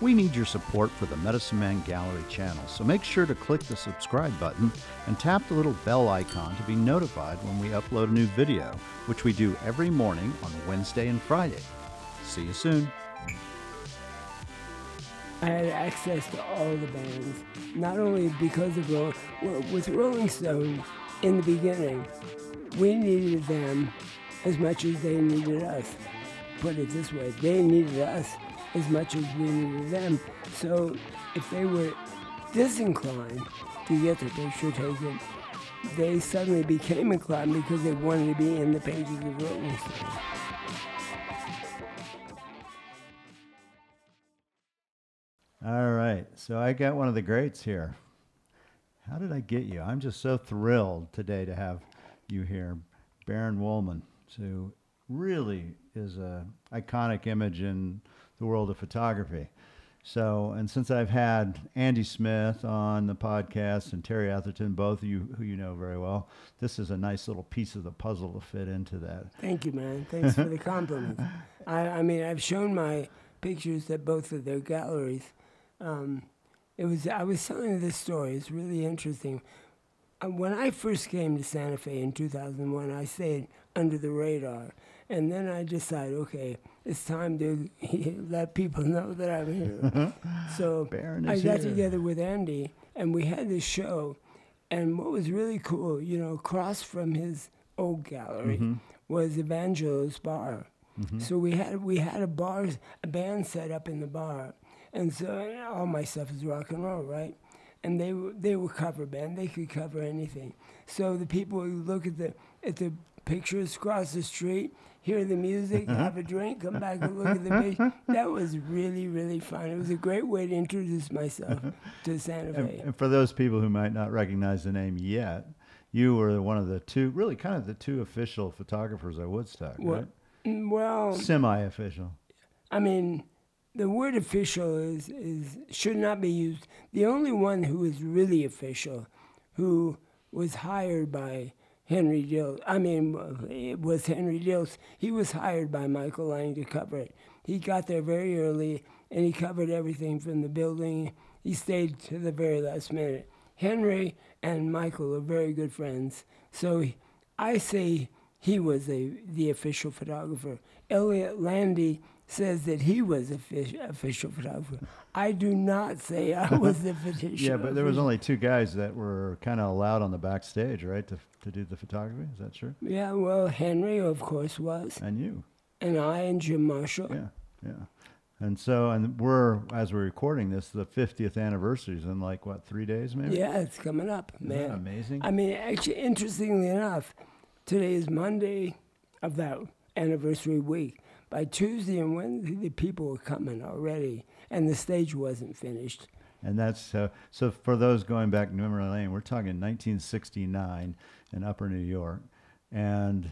We need your support for the Medicine Man Gallery channel, so make sure to click the subscribe button and tap the little bell icon to be notified when we upload a new video, which we do every morning on Wednesday and Friday. See you soon. I had access to all the bands, not only because of Rolling Stone in the beginning. We needed them as much as they needed us. Put it this way, they needed us as much as we needed them. So if they were disinclined to get the picture taken, they suddenly became inclined because they wanted to be in the pages of Rolling Stone. All right, so I got one of the greats here. How did I get you? I'm just so thrilled today to have you here, Baron Wolman, who really is an iconic image in the world of photography. So, and since I've had Andy Smith on the podcast and Terry Atherton, both of you who you know very well, this is a nice little piece of the puzzle to fit into that. Thank you, man. Thanks for the compliment. I mean, I've shown my pictures at both of their galleries. I was telling this story, it's really interesting. When I first came to Santa Fe in 2001, I stayed under the radar. And then I decided, okay, it's time to let people know that I'm here. So I got together with Andy, and we had this show. And what was really cool, you know, across from his old gallery was Evangelo's Bar. So we had a band set up in the bar. And so all my stuff is rock and roll, right? And they were cover band. They could cover anything. So the people who look at the pictures, cross the street, hear the music, have a drink, come back and look at the picture. That was really, really fun. It was a great way to introduce myself to Santa Fe. And for those people who might not recognize the name yet, you were one of the two, really kind of the two official photographers at Woodstock, well, right? Well... semi-official. I mean... the word official should not be used. The only one who is really official, who was hired by Henry Dills, he was hired by Michael Lang to cover it. He got there very early, and he covered everything from the building. He stayed to the very last minute. Henry and Michael are very good friends, so I say he was the official photographer. Elliot Landy says that he was official photographer. I do not say I was the official. Yeah, but there was only two guys that were kind of allowed on the backstage, right, to do the photography. Is that true? Yeah, well, Henry, of course, was. And you. And I and Jim Marshall. Yeah, yeah. And so, and we're, as we're recording this, the 50th anniversary's in like, what, 3 days maybe? Yeah, it's coming up, man. Isn't that amazing? I mean, actually, interestingly enough, today is Monday of that anniversary week. By Tuesday and Wednesday, the people were coming already, and the stage wasn't finished. And that's, so for those going back to memory lane, we're talking 1969 in Upper New York, and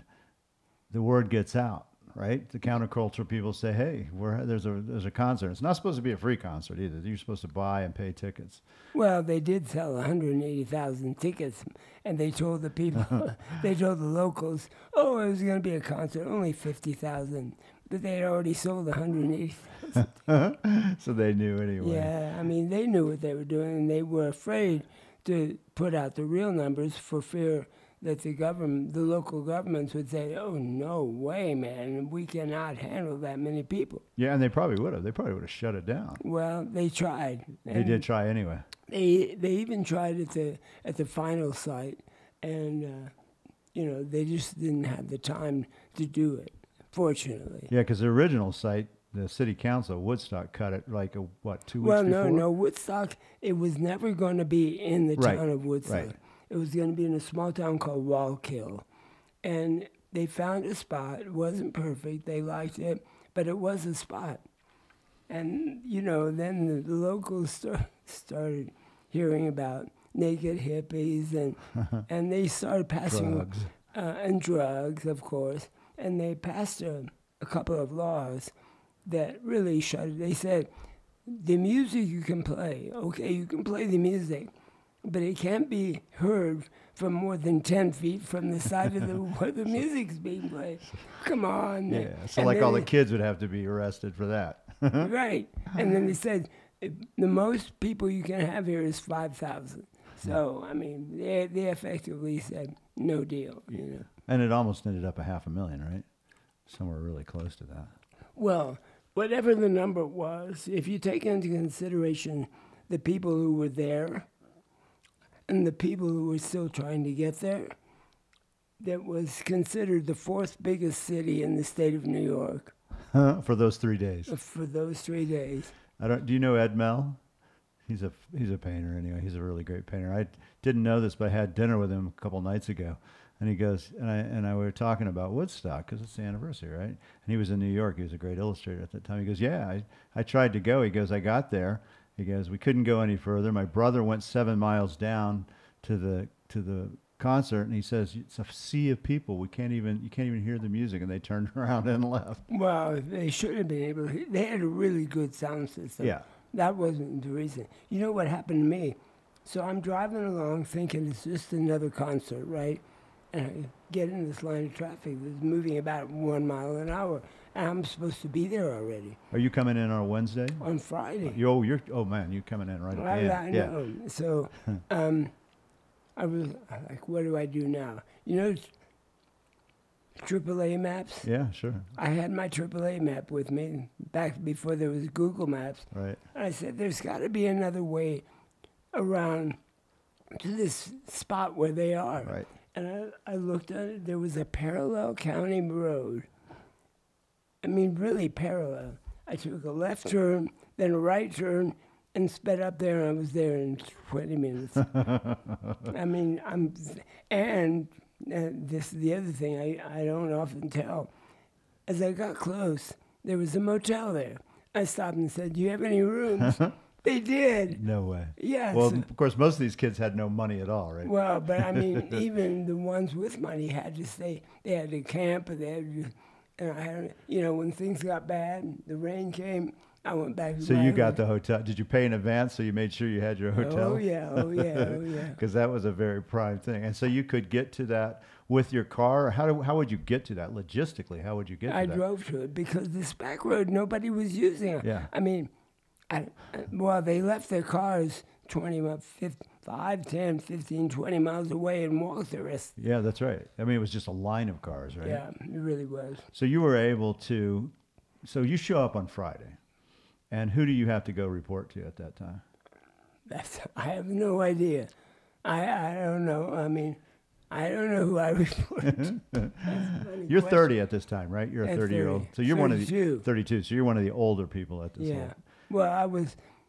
the word gets out, right? The counterculture people say, hey, there's a concert. It's not supposed to be a free concert either. You're supposed to buy and pay tickets. Well, they did sell 180,000 tickets, and they told the people, they told the locals, oh, it was going to be a concert, only 50,000. But they had already sold 180,000. So they knew anyway. Yeah, I mean, they knew what they were doing, and they were afraid to put out the real numbers for fear that the local governments would say, oh, no way, man, we cannot handle that many people. Yeah, and they probably would have. They probably would have shut it down. Well, they tried. They did try anyway. They even tried at the final site, and, you know, they just didn't have the time to do it. Fortunately. Yeah, because the original site, the city council, Woodstock, cut it like, what, 2 weeks before? Well, no, Woodstock, it was never going to be in the town of Woodstock. Right. It was going to be in a small town called Wallkill. And they found a spot. It wasn't perfect. They liked it, but it was a spot. And, you know, then the locals started hearing about naked hippies, and they started passing... drugs. And drugs, of course. And they passed a couple of laws that really shut it. They said, the music you can play, okay, you can play the music, but it can't be heard from more than 10 feet from the side of where the music's being played. Come on. Yeah, so and like all the kids would have to be arrested for that. Right. And then they said, the most people you can have here is 5,000. So, I mean, they effectively said no deal, you know. And it almost ended up $500,000, right? Somewhere really close to that. Well, whatever the number was, if you take into consideration the people who were there and the people who were still trying to get there, that was considered the 4th biggest city in the state of New York. For those 3 days. For those 3 days. Do you know Ed Mell? He's a painter anyway. He's a really great painter. I didn't know this, but I had dinner with him a couple nights ago, and he goes, and I were talking about Woodstock because it's the anniversary, right? And he was in New York. He was a great illustrator at that time. He goes, yeah, I tried to go. He goes, I got there. He goes, we couldn't go any further. My brother went 7 miles down to the concert, and he says, it's a sea of people. You can't even hear the music. And they turned around and left. Well, they should have been able to. They had a really good sound system. Yeah. That wasn't the reason. You know what happened to me? So I'm driving along thinking it's just another concert, right? And I get in this line of traffic that's moving about 1 mile an hour, and I'm supposed to be there already. Are you coming in on a Wednesday? On Friday. You're coming in right at the end. I know. Yeah. So I was like, what do I do now? You know AAA maps? Yeah, sure. I had my AAA map with me back before there was Google Maps. Right. And I said, there's got to be another way around to this spot where they are. Right. And I looked at it. There was a parallel county road. I mean, really parallel. I took a left turn, then a right turn, and sped up there, and I was there in 20 minutes. I mean, this is the other thing I don't often tell. As I got close, there was a motel there. I stopped and said, do you have any rooms? They did. No way. Yeah. Well, of course, most of these kids had no money at all, right? Well, but I mean, even the ones with money had to stay. They had to camp, and they had to, you know, when things got bad, the rain came, I went back to my room. Got the hotel. Did you pay in advance so you made sure you had your hotel? Oh, yeah, oh, yeah, oh, yeah. Because that was a very prime thing. And so you could get to that with your car? How would you get to that? Logistically, how would you get to that? I drove to it because this back road, nobody was using it. Yeah. I mean, well, they left their cars 5, 10, 15, 20 miles away and walked the rest. Yeah, that's right. I mean, it was just a line of cars, right? Yeah, it really was. So you were able to... So you show up on Friday. And who do you have to go report to at that time? I have no idea. I don't know. I mean, I don't know who I report to. You're 30 at this time, right? You're a 30-year-old. So you're 32. So you're one of the older people at this time. Yeah. Well,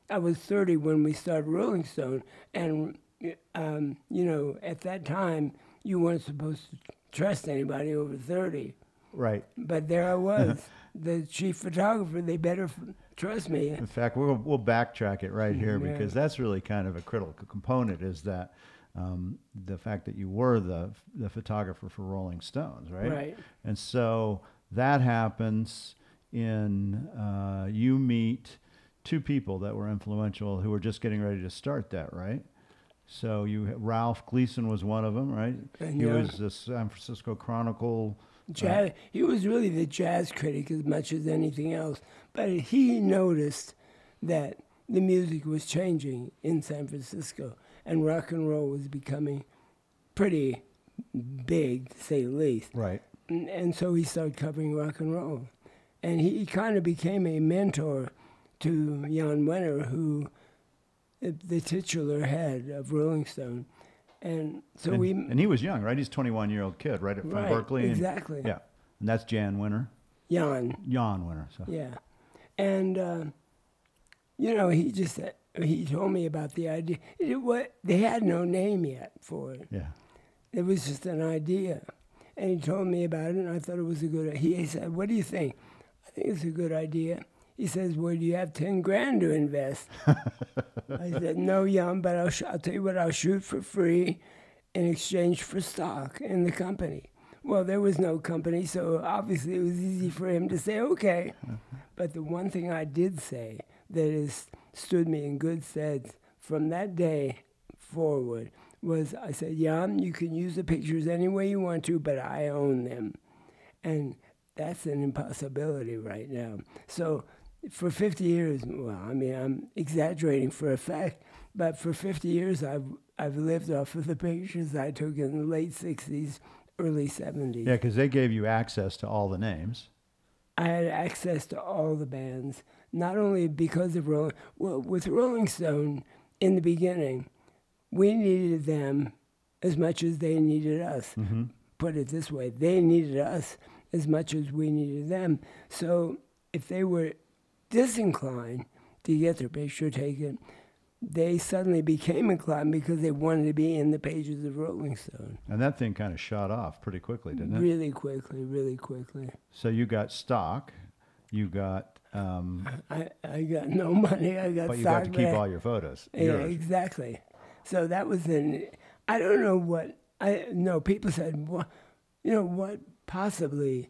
I was 30 when we started Rolling Stone, and you know, at that time you weren't supposed to trust anybody over 30. Right. But there I was, the chief photographer. They better. Trust me. In fact, we'll backtrack it right here because that's really kind of a critical component is that the fact that you were the photographer for Rolling Stones, right? Right. And so that happens in you meet two people that were influential who were just getting ready to start that, right? So Ralph Gleason was one of them, right? He was the San Francisco Chronicle. Jazz, he was really the jazz critic as much as anything else. But he noticed that the music was changing in San Francisco, and rock and roll was becoming pretty big, to say the least. Right. And so he started covering rock and roll. And he kind of became a mentor to Jann Wenner, who the titular head of Rolling Stone. And so and he was young, right? He's a 21-year-old kid, right, from Berkeley. Right, exactly. Yeah, and that's Jann Wenner. Jann Wenner. So. Yeah, and you know, he told me about the idea. They had no name yet for it. Yeah, it was just an idea, and he told me about it, and I thought it was a good idea. He said, "What do you think?" I think it's a good idea. He says, well, do you have 10 grand to invest? I said, no, Jan, but I'll tell you what, I'll shoot for free in exchange for stock in the company. Well, there was no company, so obviously it was easy for him to say, okay. But the one thing I did say that stood me in good stead from that day forward was I said, Jan, you can use the pictures any way you want to, but I own them. And that's an impossibility right now. So... for 50 years, well, I mean, I'm exaggerating for a fact, but for 50 years, I've lived off of the pictures I took in the late 60s, early 70s. Yeah, because they gave you access to all the names. I had access to all the bands, not only because of Rolling... Well, with Rolling Stone, in the beginning, we needed them as much as they needed us. Mm-hmm. Put it this way, they needed us as much as we needed them. So if they were disinclined to get their picture taken, they suddenly became inclined because they wanted to be in the pages of Rolling Stone. And that thing kind of shot off pretty quickly, didn't it? Really quickly, really quickly. So you got stock, you got... I got no money, I got stock. But you got to keep all your photos. Yeah, yours. Exactly. So that was an... I don't know what... No, people said, well, you know, what possibly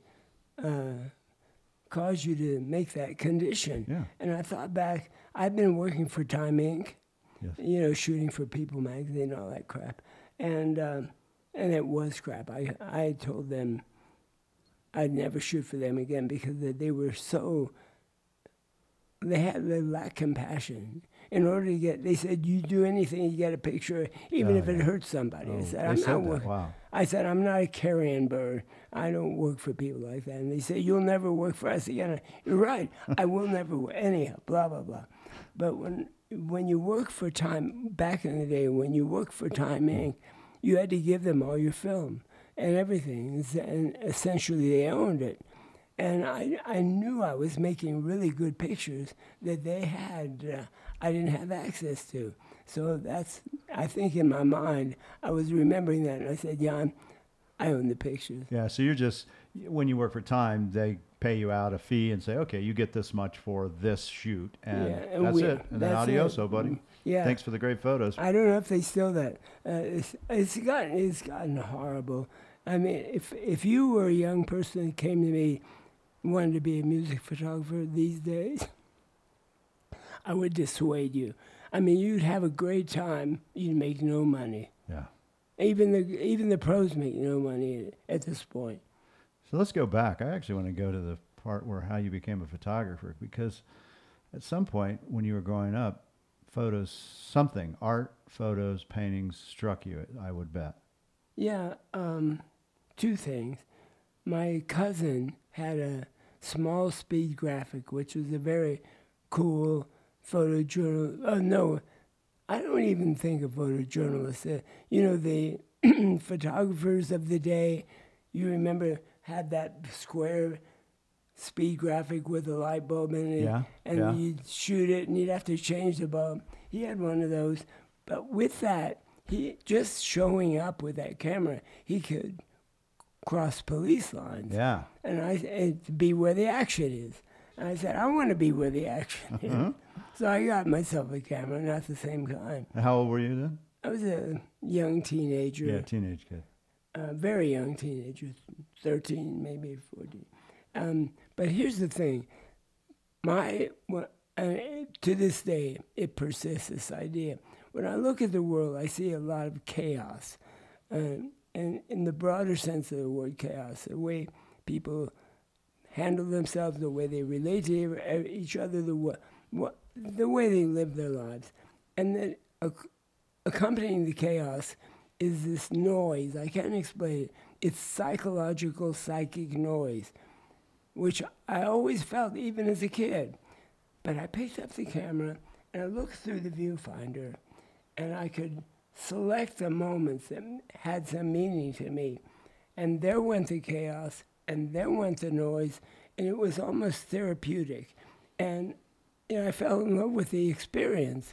caused you to make that condition? Yeah. And I thought back... I've been working for Time Inc., yes. You know, shooting for People Magazine, all that crap, and it was crap. I told them I'd never shoot for them again because they were so. They lacked compassion. In order to get, they said, you do anything, you get a picture, even if it hurts somebody. Oh, I said, I'm not working. Wow. I said, I'm not a carrion bird. I don't work for people like that. And they said, you'll never work for us again. You're right. I will never work. Anyhow, blah, blah, blah. But when you work for Time, back in the day, when you worked for Time Inc., you had to give them all your film and everything. And essentially, they owned it. And I knew I was making really good pictures that they had... I didn't have access to. So that's, I think in my mind, I was remembering that. And I said, Jann, I own the pictures. Yeah, so you're just, when you work for Time, they pay you out a fee and say, okay, you get this much for this shoot. And, yeah, and that's it. And then adioso, buddy. Yeah. Thanks for the great photos. I don't know if they steal that. It's gotten horrible. I mean, if you were a young person that came to me, wanted to be a music photographer these days, I would dissuade you. I mean, you'd have a great time. You'd make no money. Yeah. Even the pros make no money at this point. So let's go back. I actually want to go to the part where how you became a photographer, because at some point when you were growing up, photos, something, art, photos, paintings struck you, I would bet. Yeah, two things. My cousin had a small speed graphic, which was a very cool... photojournal. Oh, no, I don't even think of photojournalists. You know, the photographers of the day, you remember, had that square speed graphic with a light bulb in it, and you'd shoot it, and you'd have to change the bulb. He had one of those. But with that, he just showing up with that camera, he could cross police lines. Yeah. And be where the action is. And I said, I want to be where the action is. Uh-huh. So I got myself a camera, not the same kind. How old were you then? I was a young teenager. Yeah, teenage kid. Very young teenager, 13, maybe 14. But here's the thing. To this day, it persists, this idea. When I look at the world, I see a lot of chaos. And in the broader sense of the word chaos, the way people... handle themselves, the way they relate to each other, the way they live their lives. And then accompanying the chaos is this noise. I can't explain it. It's psychological, psychic noise, which I always felt even as a kid. But I picked up the camera, and I looked through the viewfinder, and I could select the moments that had some meaning to me. And there went the chaos. And then went the noise, and it was almost therapeutic. And you know, I fell in love with the experience.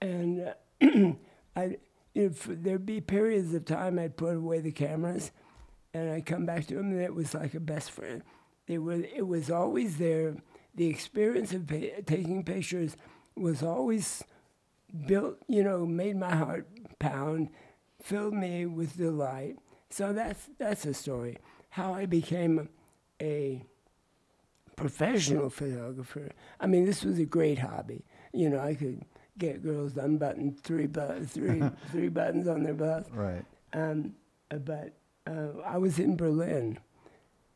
And there'd be periods of time I'd put away the cameras, and I'd come back to them, and it was like a best friend. It was always there. The experience of taking pictures was always built, you know, made my heart pound, filled me with delight. So that's the story. How I became a professional photographer. I mean, this was a great hobby. You know, I could get girls to unbutton three buttons on their bust. Right. But I was in Berlin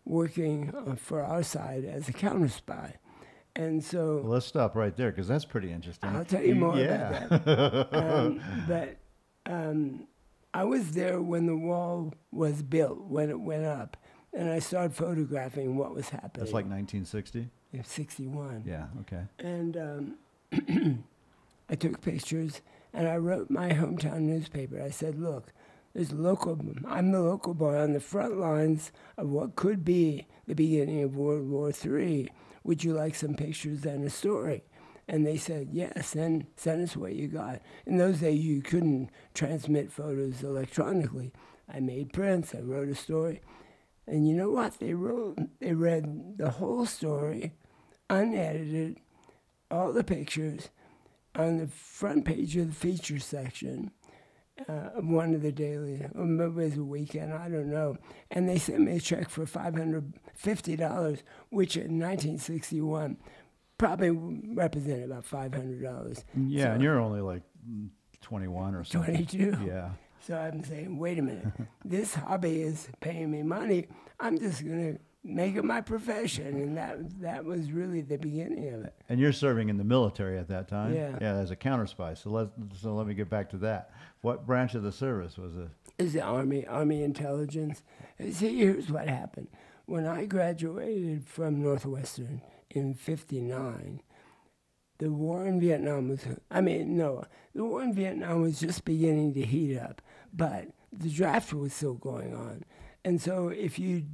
working for our side as a counter spy. And so... Well, let's stop right there, because that's pretty interesting. I'll tell you more about that. I was there when the wall was built, when it went up, and I started photographing what was happening. That's like 1960? Yeah, 61. Yeah, okay. And I took pictures, and I wrote my hometown newspaper. I said, look, there's local. I'm the local boy on the front lines of what could be the beginning of World War III. Would you like some pictures and a story? And they said, yes, and send us what you got. In those days, you couldn't transmit photos electronically. I made prints. I wrote a story. And you know what? They read the whole story, unedited, all the pictures, on the front page of the feature section of one of the daily, or maybe it was a weekend, I don't know. And they sent me a check for $550, which in 1961 probably represented about $500. Yeah, so, and you're only like 21 or something. 22. Yeah. So I'm saying, wait a minute, this hobby is paying me money. I'm just going to make it my profession, and that was really the beginning of it. And you're serving in the military at that time? Yeah. Yeah, as a counter spy. So let me get back to that. What branch of the service was it? It was the Army Intelligence. See, here's what happened. When I graduated from Northwestern in 59, the war in Vietnam was, the war in Vietnam was just beginning to heat up, but the draft was still going on. And so if you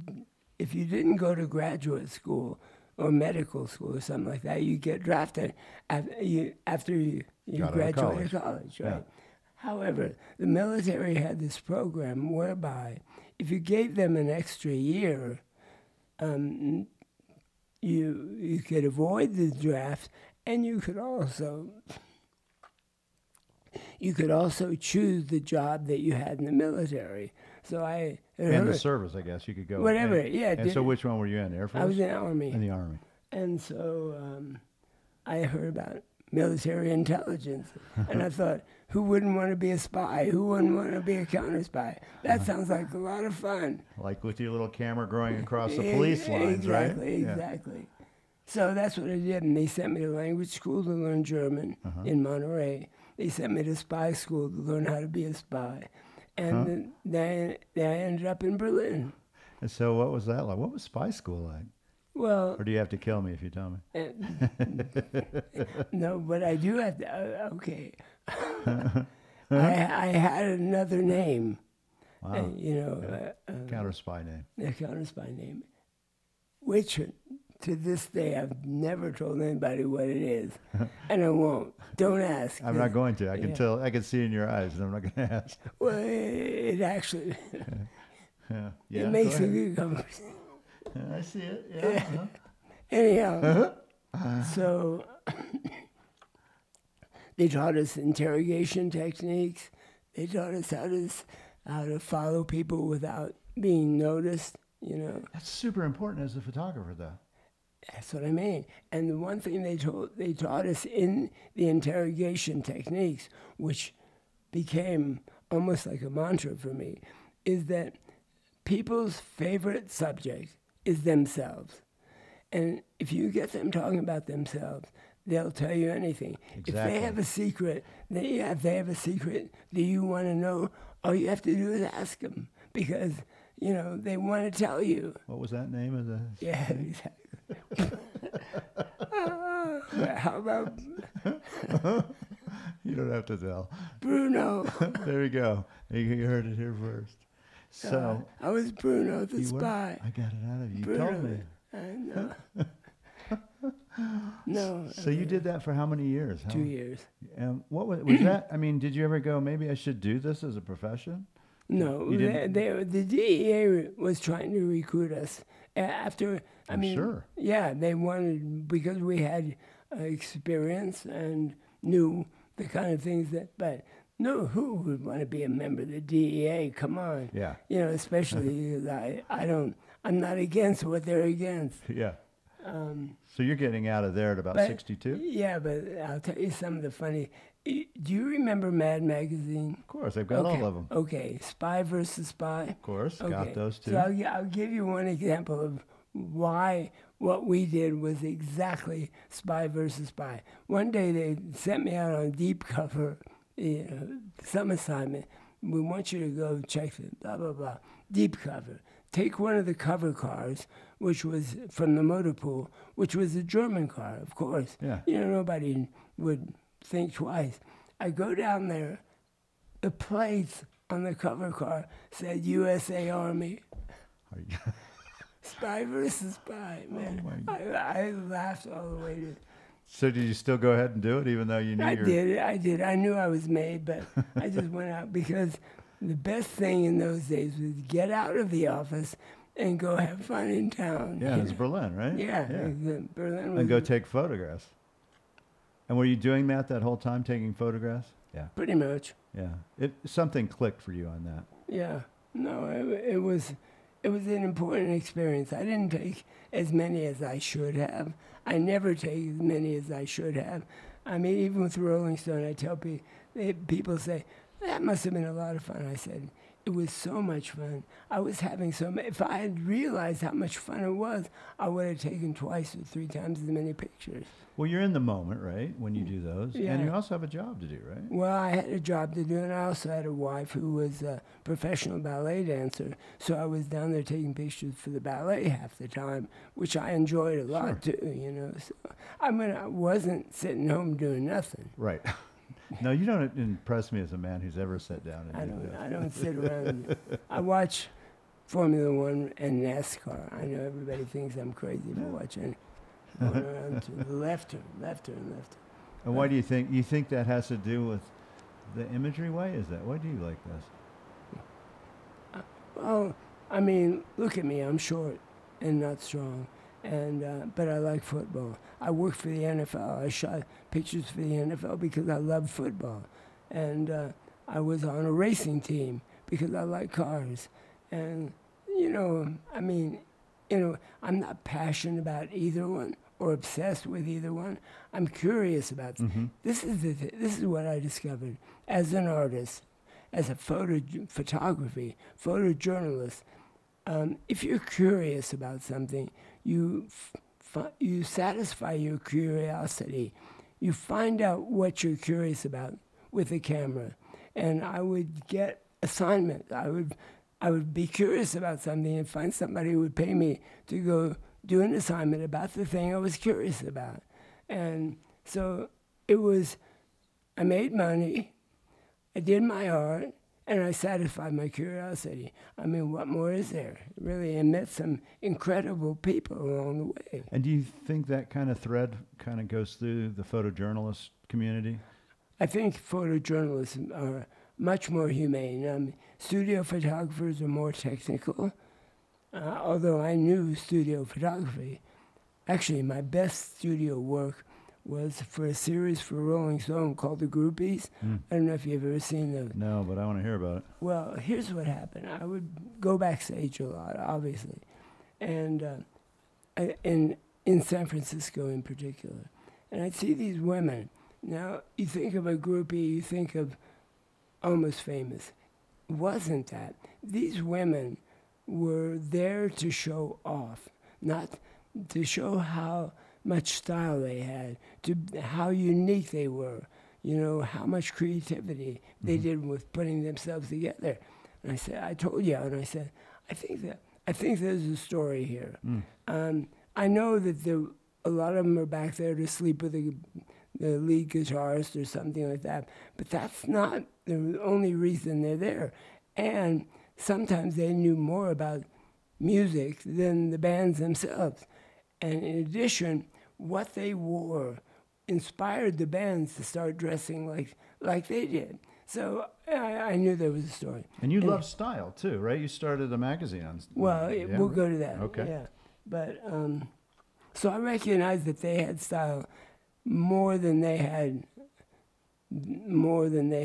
didn't go to graduate school or medical school or something like that, you'd get drafted after you graduated college, right? Yeah. However, the military had this program whereby if you gave them an extra year, you could avoid the draft, and you could also choose the job that you had in the military. So I... And the service, I guess, you could go. Whatever, yeah. And so which one were you in, Air Force? I was in the Army. In the Army. And so I heard about military intelligence, and I thought, who wouldn't want to be a spy? Who wouldn't want to be a counter-spy? That sounds like a lot of fun. Like with your little camera growing across the police lines, exactly, right? Exactly. Yeah. So that's what I did, and they sent me to language school to learn German in Monterey. They sent me to spy school to learn how to be a spy. And then I ended up in Berlin. And so what was that like? What was spy school like? Well... Or do you have to kill me if you tell me? No, but I do have to... okay. I had another name. Wow. You know... Yeah. Counter-spy name. A counter-spy name. Which, to this day, I've never told anybody what it is. And I won't. Don't ask. I'm not going to. I can tell. I can see in your eyes, and I'm not going to ask. Well, it actually... it makes a good conversation. I see it, yeah. Anyhow, so they taught us interrogation techniques. They taught us how to follow people without being noticed, you know. That's super important as a photographer, though. That's what I mean. And the one thing they taught us in the interrogation techniques, which became almost like a mantra for me, is that people's favorite subject is themselves. And if you get them talking about themselves, they'll tell you anything. Exactly. If they have a secret, that you want to know, all you have to do is ask them, because, you know, they want to tell you. What was that name of the... Yeah, exactly. How about... You don't have to tell. Bruno. There you go. You heard it here first. So I was Bruno the spy. I got it out of you. Bruno, you told me. I know. No. So you did that for how many years? 2 years. And what was that? I mean, did you ever go, maybe I should do this as a profession? No. The DEA was trying to recruit us. After, they wanted, because we had experience and knew the kind of things that, but... No, who would want to be a member of the DEA? Come on. Yeah. You know, especially I'm not against what they're against. Yeah. So you're getting out of there at about 62? Yeah, but I'll tell you some of the funny. Do you remember Mad Magazine? Of course, I've got all of them. Okay, Spy versus Spy. Of course, got those two. So I'll give you one example of why what we did was exactly spy versus spy. One day they sent me out on deep cover, some assignment. We want you to go check the blah, blah, blah, deep cover. Take one of the cover cars, which was from the motor pool, which was a German car, of course. Yeah. You know, nobody would think twice. I go down there, the plates on the cover car said USA Army. Spy versus spy, man. Oh I laughed all the way to... So did you still go ahead and do it, even though you knew you were... I did. I knew I was made, but I just went out because the best thing in those days was get out of the office and go have fun in town. Yeah, it was Berlin, right? Yeah, yeah. Berlin was... And go take photographs. And were you doing that whole time, taking photographs? Yeah. Pretty much. Yeah. Something clicked for you on that. Yeah. No, it was an important experience. I didn't take as many as I should have. I never take as many as I should have. I mean, even with Rolling Stone, I tell people, people say, that must have been a lot of fun. I said, it was so much fun. I was having so much. If I had realized how much fun it was, I would have taken twice or three times as many pictures. Well, you're in the moment, right, when you do those. Yeah. And you also have a job to do, right? Well, I had a job to do, and I also had a wife who was a professional ballet dancer. So I was down there taking pictures for the ballet half the time, which I enjoyed a lot, sure, too, you know. So, I mean, I wasn't sitting home doing nothing. Right. No, you don't impress me as a man who's ever sat down. And I don't sit around. I watch Formula One and NASCAR. I know everybody thinks I'm crazy for watching. Going around to the left turn. And why do you think that has to do with the imagery? Why is that? Why do you like this? Well, I mean, look at me. I'm short and not strong. And but I like football. I work for the NFL. I shot pictures for the NFL because I love football. And I was on a racing team because I like cars. And, you know, I mean, you know, I'm not passionate about either one or obsessed with either one. I'm curious about this is what I discovered as an artist, as a photojournalist. If you're curious about something, you satisfy your curiosity. You find out what you're curious about with the camera. And I would get assignments. I would be curious about something and find somebody who would pay me to go do an assignment about the thing I was curious about. And so it was, I made money, I did my art, and I satisfied my curiosity. I mean, what more is there? Really, I met some incredible people along the way. And do you think that kind of thread kind of goes through the photojournalist community? I think photojournalists are much more humane. Studio photographers are more technical, although I knew studio photography. Actually, my best studio work was for a series for Rolling Stone called The Groupies. Mm. I don't know if you've ever seen those. No, but I want to hear about it. Well, here's what happened. I would go backstage a lot, obviously, and in San Francisco in particular. And I'd see these women. Now, you think of a groupie, you think of almost famous. It wasn't that. These women were there to show off, not to show how much style they had, to how unique they were, you know, how much creativity they did with putting themselves together. And I said, I told you, and I said, I think there's a story here. Mm. I know that a lot of them are back there to sleep with the lead guitarist or something like that, but that's not the only reason they're there. And sometimes they knew more about music than the bands themselves. And in addition, what they wore inspired the bands to start dressing like they did. So I knew there was a story. And you love style too, right? You started a magazine on style. Well, we'll go to that. Okay. Yeah. But so I recognized that they had style more than they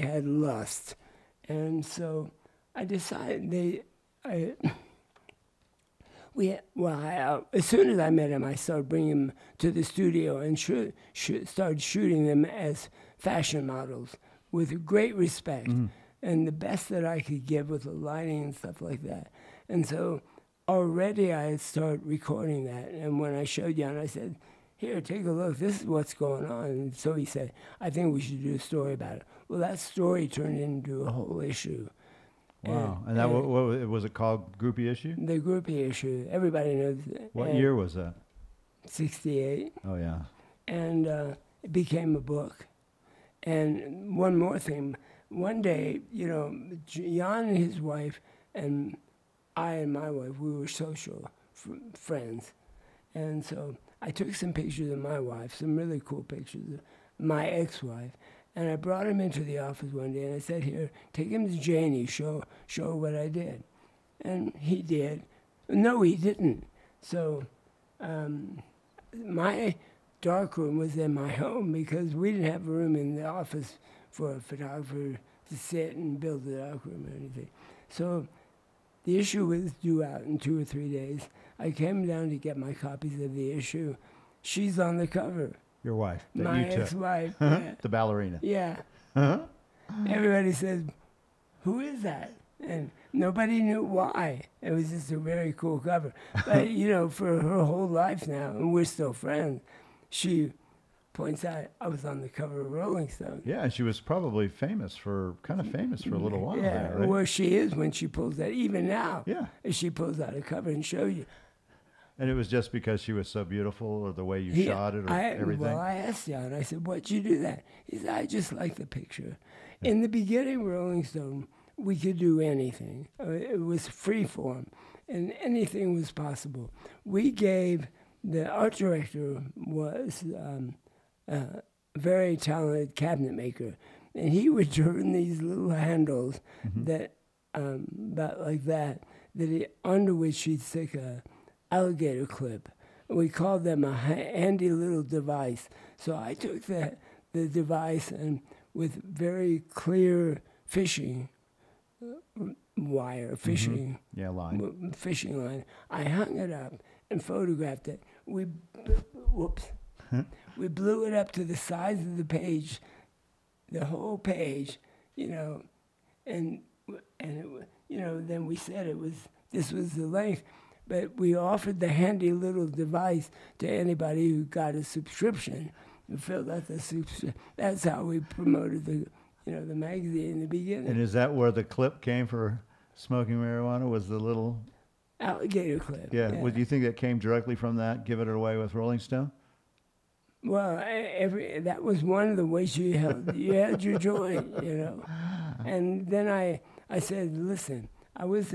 had lust. And so I decided as soon as I met him, I started bringing him to the studio and started shooting them as fashion models with great respect and the best that I could give with the lighting and stuff like that. And so already I had started recording that. And when I showed Jann, I said, here, take a look. This is what's going on. And so he said, I think we should do a story about it. Well, that story turned into a whole issue. Wow. And that what was it called? Groupie Issue? The Groupie Issue. Everybody knows it. What year was that? 68. Oh, yeah. And it became a book. And one more thing. One day, you know, Jann and his wife and I and my wife, we were social friends. And so I took some pictures of my wife, some really cool pictures of my ex-wife. And I brought him into the office one day, and I said, here, take him to Janie, show her what I did. And he did. No, he didn't. So my dark room was in my home because we didn't have a room in the office for a photographer to sit and build the dark room or anything. So the issue was due out in 2 or 3 days. I came down to get my copies of the issue. She's on the cover. Your wife. My ex-wife. Yeah. The ballerina. Yeah. Everybody says, who is that? And nobody knew why. It was just a very cool cover. But, you know, for her whole life now, and we're still friends, she points out I was on the cover of Rolling Stone. Yeah, she was probably famous for, kind of famous for a little while. Yeah, there, right? Well, she is when she pulls that, even now. Yeah. She pulls out a cover and shows you. And it was just because she was so beautiful or the way you shot it or everything? Well, I asked Jann, I said, why'd you do that? He said, I just like the picture. Yeah. In the beginning, Rolling Stone, we could do anything. It was free form, and anything was possible. We gave, the art director was a very talented cabinet maker, and he would turn these little handles that, about like that, under which he'd stick a alligator clip. We called them a handy little device. So I took the device and with very clear fishing wire, fishing fishing line, I hung it up and photographed it. We blew it up to the size of the page, the whole page, you know, and it, you know, then we said it was, this was the length. But we offered the handy little device to anybody who got a subscription and filled out the subscription. That's how we promoted the, you know, the magazine in the beginning. And is that where the clip came for smoking marijuana? Was the little alligator clip? Yeah. Well, do you think that came directly from that? Give it away with Rolling Stone. Well, that was one of the ways you held. You had your joint, you know. And then I said, listen, I was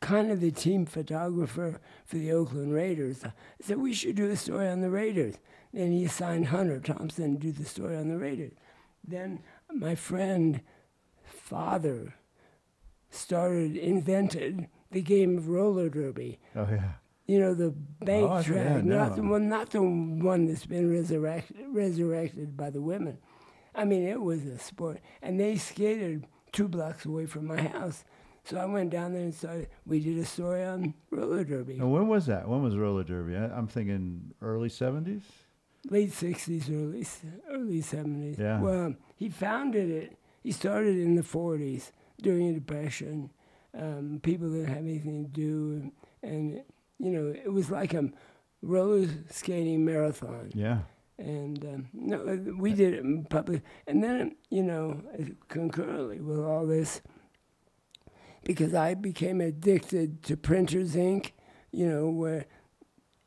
kind of the team photographer for the Oakland Raiders. I said, we should do a story on the Raiders. Then he assigned Hunter Thompson to do the story on the Raiders. Then my friend, father, invented the game of roller derby. Oh, yeah. You know, the bank track, not the one that's been resurrected by the women. I mean, it was a sport. And they skated 2 blocks away from my house. So I went down there and started, we did a story on roller derby. And when was that? When was roller derby? I'm thinking early 70s? Late 60s, early 70s. Yeah. Well, he founded it. He started in the 40s during the Depression. People didn't have anything to do. And you know, it was like a roller skating marathon. Yeah. And no, we did it in public. And then, you know, concurrently with all this, because I became addicted to printer's ink, you know, where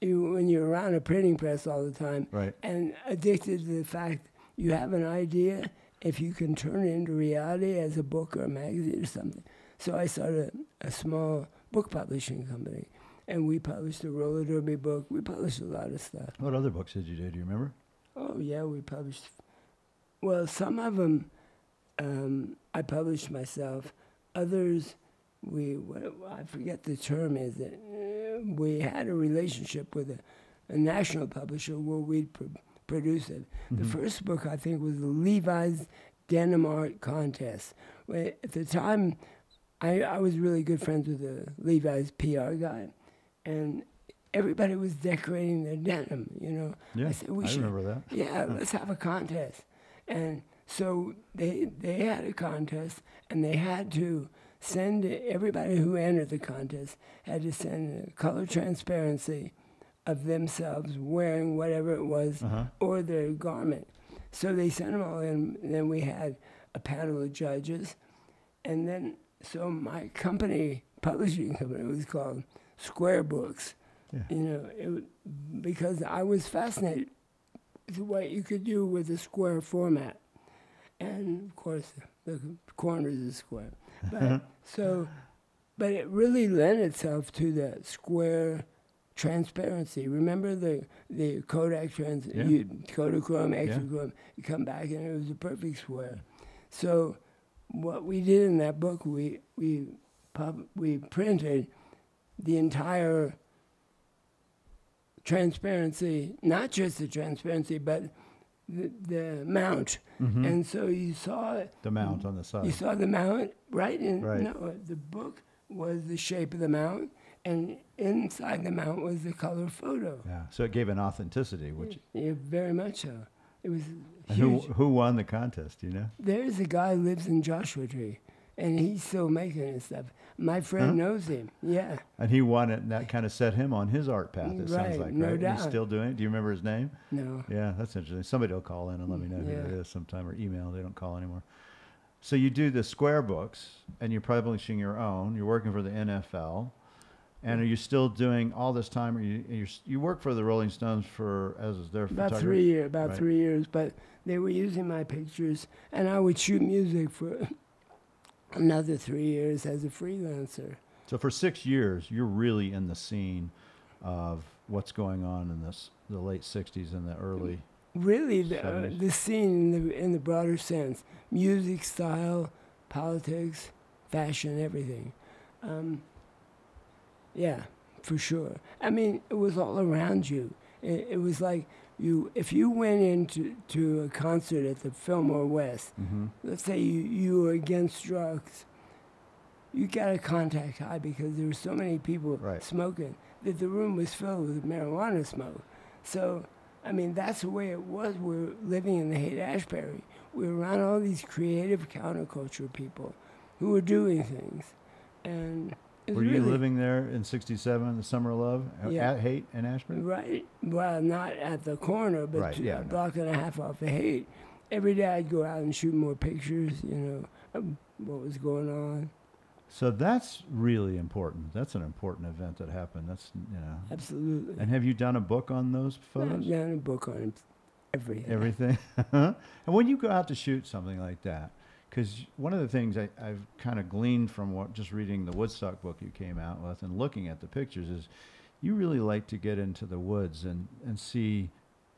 when you're around a printing press all the time, and addicted to the fact you have an idea, if you can turn it into reality as a book or a magazine or something. So I started a small book publishing company, and we published a roller derby book. We published a lot of stuff. What other books did you do? Do you remember? Oh, yeah, we published. Well, some of them I published myself. Others, I forget the term is that we had a relationship with a national publisher where we'd produce it. The first book, I think, was the Levi's Denim Art Contest. At the time, I was really good friends with the Levi's PR guy, and everybody was decorating their denim, you know. Yeah, I said, I remember that. Yeah, let's have a contest. And so they had a contest, and they had to send, everybody who entered the contest had to send a color transparency of themselves wearing whatever it was or their garment. So they sent them all in, and then we had a panel of judges. And then, so my company, publishing company, was called Square Books, you know, because I was fascinated with what you could do with a square format. And, of course, the corners is square. But, so, but it really lent itself to the square transparency. Remember the Kodak Kodachrome, Extrachrome, you come back and it was a perfect square. So what we did in that book, we printed the entire transparency, not just the transparency, but the mount. And so you saw the mount on the side. You saw the mount, right? And no, the book was the shape of the mount, and inside the mount was the color photo. Yeah, so it gave an authenticity, which very much so. It was huge. Who won the contest? You know, there's a guy who lives in Joshua Tree, and he's still making it and stuff. My friend knows him. Yeah, and he won it, and that kind of set him on his art path. It sounds like no doubt. He's still doing it. Do you remember his name? No. Yeah, that's interesting. Somebody will call in and let me know who it is sometime, or email. They don't call anymore. So you do the Square Books, and you're publishing your own. You're working for the NFL. And are you still doing all this time? Or you work for the Rolling Stones for as their photographer? About 3 years. About 3 years, but they were using my pictures, and I would shoot music for another 3 years as a freelancer. So for 6 years, you're really in the scene of what's going on in the late '60s and the early. Really, the scene in the broader sense: music, style, politics, fashion, everything. Yeah, for sure. I mean, it was all around you. It was like if you went into a concert at the Fillmore West, let's say you were against drugs, you got a contact high because there were so many people smoking that the room was filled with marijuana smoke. So, I mean, that's the way it was. We were living in the Haight-Ashbury. We were around all these creative counterculture people who were doing things. And... Were you living there in '67, the Summer of Love, at Haight and Ashbury? Right. Well, not at the corner, but a block and a half off of Haight. Every day I'd go out and shoot more pictures, you know, what was going on. So that's really important. That's an important event that happened. That's, you know. Absolutely. And have you done a book on those photos? I've done a book on everything. Everything. And when you go out to shoot something like that, because one of the things I've kind of gleaned from just reading the Woodstock book you came out with and looking at the pictures is you really like to get into the woods and see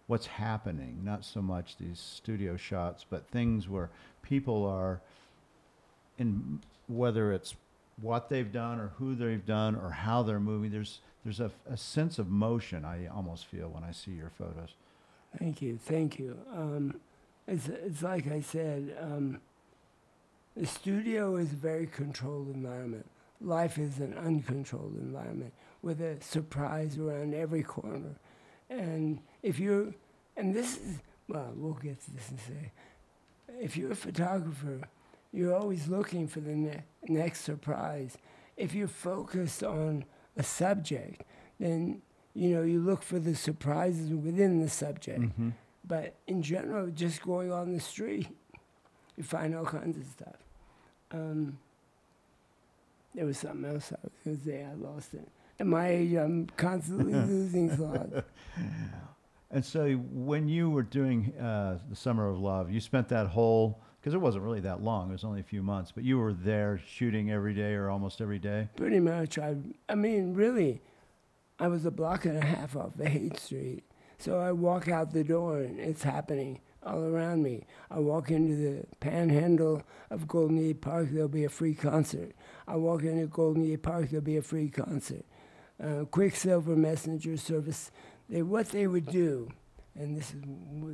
what's happening, not so much these studio shots, but things where people are, in whether it's what they've done or who they've done or how they're moving, there's a sense of motion I almost feel when I see your photos. Thank you, thank you. It's like I said... The studio is a very controlled environment. Life is an uncontrolled environment with a surprise around every corner. And if you're, and this is, well, we'll get to this in a second. If you're a photographer, you're always looking for the next surprise. If you're focused on a subject, then, you know, you look for the surprises within the subject. But in general, just going on the street, you find all kinds of stuff. There was something else I was going to say. I lost it. At my age, I'm constantly losing thoughts. And so when you were doing The Summer of Love, you spent that whole, because it wasn't really that long. It was only a few months. But you were there shooting every day or almost every day? Pretty much. I mean, really, I was a block and a half off the Haight Street. So I walk out the door, and it's happening all around me. I walk into the panhandle of Golden Gate Park, there'll be a free concert. I walk into Golden Gate Park, there'll be a free concert. Quicksilver Messenger Service, what they would do, and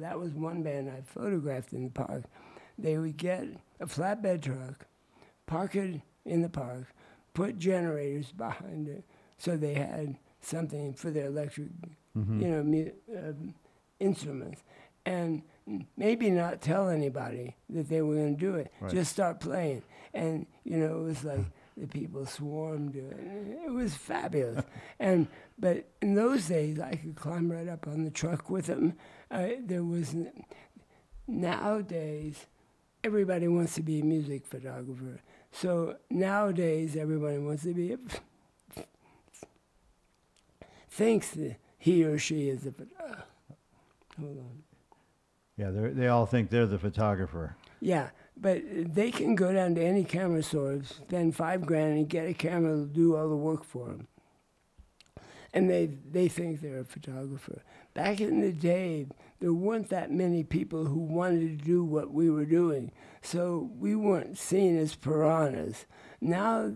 that was one band I photographed in the park, they would get a flatbed truck, park it in the park, put generators behind it, so they had something for their electric instruments. and maybe not tell anybody that they were going to do it. Right. Just start playing. And, you know, it was like the people swarmed to it. And it was fabulous. But in those days, I could climb right up on the truck with them. Nowadays, everybody wants to be a music photographer. So nowadays, everybody wants to be thinks that he or she is a photographer. Hold on. Yeah, they all think they're the photographer. Yeah, but they can go down to any camera store, spend $5,000, and get a camera to do all the work for them. And they think they're a photographer. Back in the day, there weren't that many people who wanted to do what we were doing, so we weren't seen as piranhas. Now,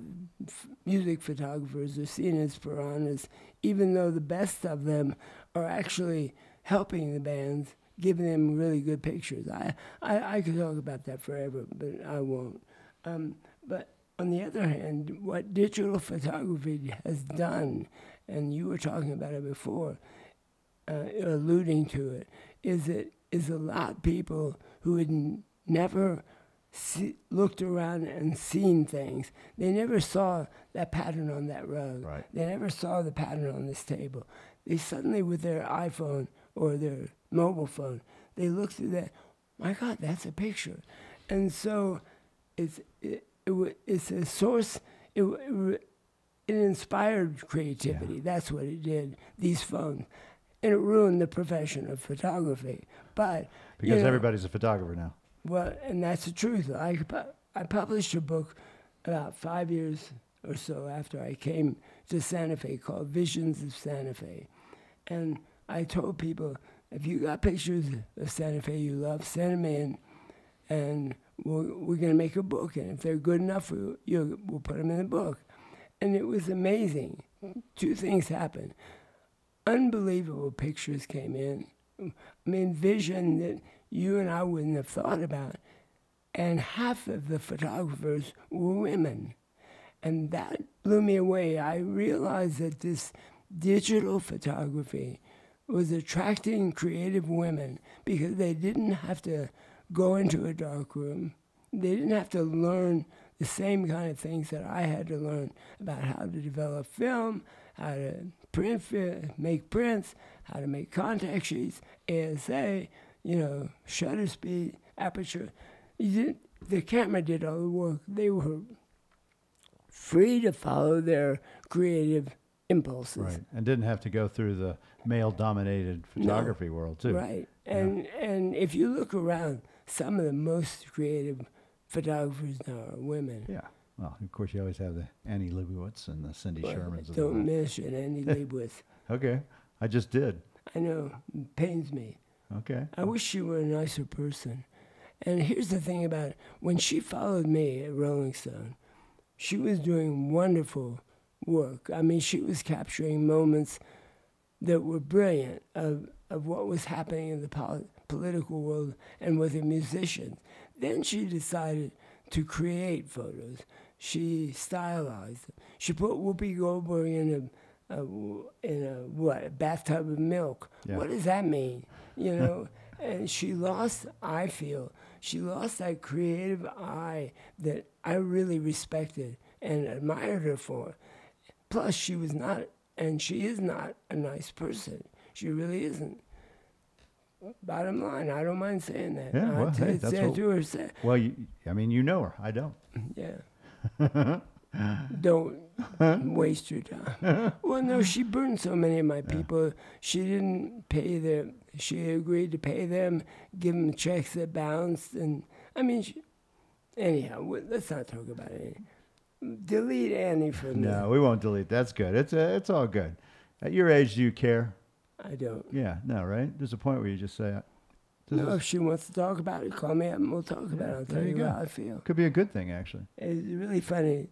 music photographers are seen as piranhas, even though the best of them are actually helping the bands, giving them really good pictures. I could talk about that forever, but I won't. But on the other hand, what digital photography has done, and you were talking about it before, alluding to it, is it is allowed people who had never looked around and seen things. They never saw that pattern on that rug. Right. They never saw the pattern on this table. They suddenly, with their iPhone or their mobile phone, they look through that. My God, that's a picture. And so it's a source. It inspired creativity. Yeah. That's what it did. These phones, and it ruined the profession of photography. But because everybody's a photographer now. Well, and that's the truth. I published a book about 5 years or so after I came to Santa Fe called Visions of Santa Fe, and I told people, if you got pictures of Santa Fe you love, send them in, and we're going to make a book. And if they're good enough, we'll put them in the book. And it was amazing. Two things happened. Unbelievable pictures came in. I mean, vision that you and I wouldn't have thought about. And half of the photographers were women. And that blew me away. I realized that this digital photography was attracting creative women because they didn't have to go into a dark room. They didn't have to learn the same kind of things that I had to learn about how to develop film, how to print, make prints, how to make contact sheets, ASA, you know, shutter speed, aperture. The camera did all the work. They were free to follow their creative impulses. Right, and didn't have to go through the male-dominated photography world, too. Right, and if you look around, some of the most creative photographers now are women. Yeah, well, of course, you always have the Annie Leibovitz and the Cindy Shermans. Don't mention Annie Leibovitz. Okay, I just did. I know, it pains me. Okay. I wish she were a nicer person. And here's the thing about it. When she followed me at Rolling Stone, she was doing wonderful work. I mean, she was capturing moments that were brilliant of what was happening in the political world and with the musicians. Then she decided to create photos. She stylized them. She put Whoopi Goldberg in a bathtub of milk. Yeah. What does that mean? You know, and she lost, I feel, she lost that creative eye that I really respected and admired her for. Plus, she was not, and she is not, a nice person. She really isn't. Bottom line, I don't mind saying that. Yeah, well, hey, that's what, to her, say, well, I mean, you know her. I don't. Yeah. Don't waste your time. Well, no, she burned so many of my people. Yeah. She didn't pay them. She agreed to pay them, give them checks that bounced. And, I mean, anyhow, let's not talk about it. Delete Annie from there. No, we won't delete. That's good. It's all good. At your age, do you care? I don't. Yeah, no, right? There's a point where you just say, no, if she wants to talk about it, call me up and we'll talk about it. I'll tell you how I feel. Could be a good thing, actually. It's really funny.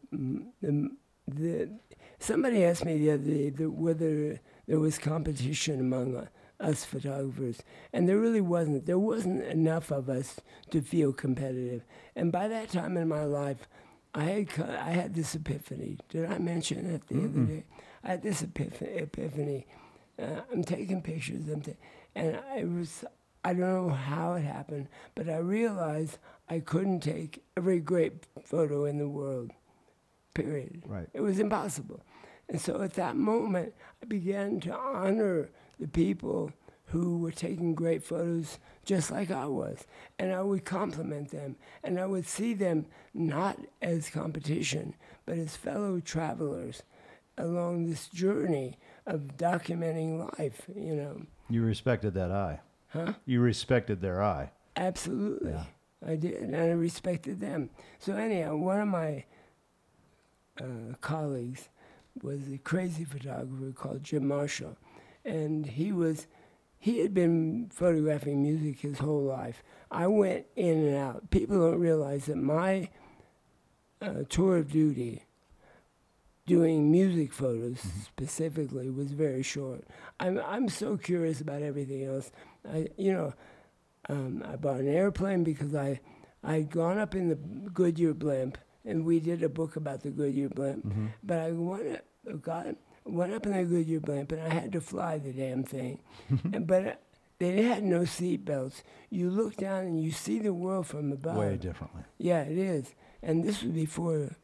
Somebody asked me the other day whether there was competition among us photographers, and there really wasn't. There wasn't enough of us to feel competitive. And by that time in my life, I had this epiphany. Did I mention it the other day? I had this epiphany. I'm taking pictures, and I was I don't know how it happened, but I realized I couldn't take every great photo in the world, period. Right. It was impossible. And so at that moment, I began to honor the people who were taking great photos just like I was. And I would compliment them. And I would see them not as competition, but as fellow travelers along this journey of documenting life, you know. You respected that eye. Huh? You respected their eye. Absolutely. Yeah. I did, and I respected them. So anyhow, one of my colleagues was a crazy photographer called Jim Marshall. And he had been photographing music his whole life. I went in and out. People don't realize that my tour of duty doing music photos specifically was very short. I'm so curious about everything else. I bought an airplane because I'd gone up in the Goodyear blimp, and we did a book about the Goodyear blimp. Mm-hmm. But I went up in the Goodyear blimp, and I had to fly the damn thing. But they had no seat belts. You look down, and you see the world from above. Way differently. Yeah, it is. And this was before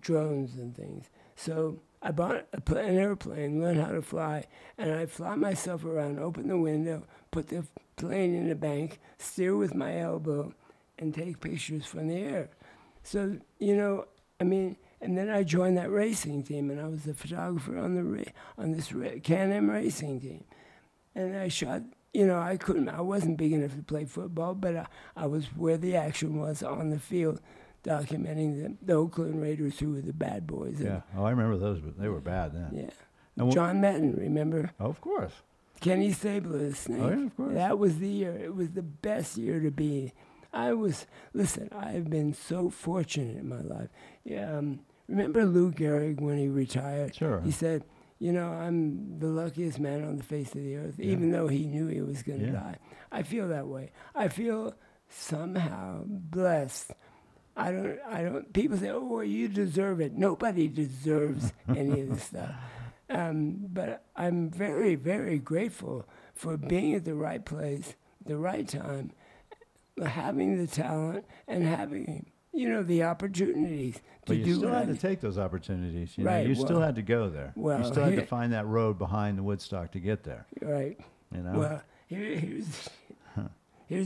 drones and things. So I bought an airplane, learned how to fly, and I'd fly myself around, open the window, put the plane in the bank, steer with my elbow, and take pictures from the air. So, you know, I mean, and then I joined that racing team, and I was a photographer on this Can-Am racing team. And I shot, you know, I wasn't big enough to play football, but I was where the action was on the field, documenting the Oakland Raiders, who were the bad boys. Yeah, oh, I remember those, but they were bad then. Yeah. And John Madden, remember? Oh, of course. Kenny Stabler, the Snake. Oh, yeah, of course. That was the year. It was the best year to be. I've been so fortunate in my life. Yeah, remember Lou Gehrig when he retired? Sure. He said, you know, I'm the luckiest man on the face of the earth, even though he knew he was going to die. I feel that way. I feel somehow blessed. People say, oh, well, you deserve it. Nobody deserves any of this stuff. But I'm very, very grateful for being at the right place, the right time, having the talent, and having, you know, the opportunities to do. But you still had to take those opportunities. You know? Right. You still had to go there. Well, you still had to find that road behind the Woodstock to get there. Right. You know? Well, here's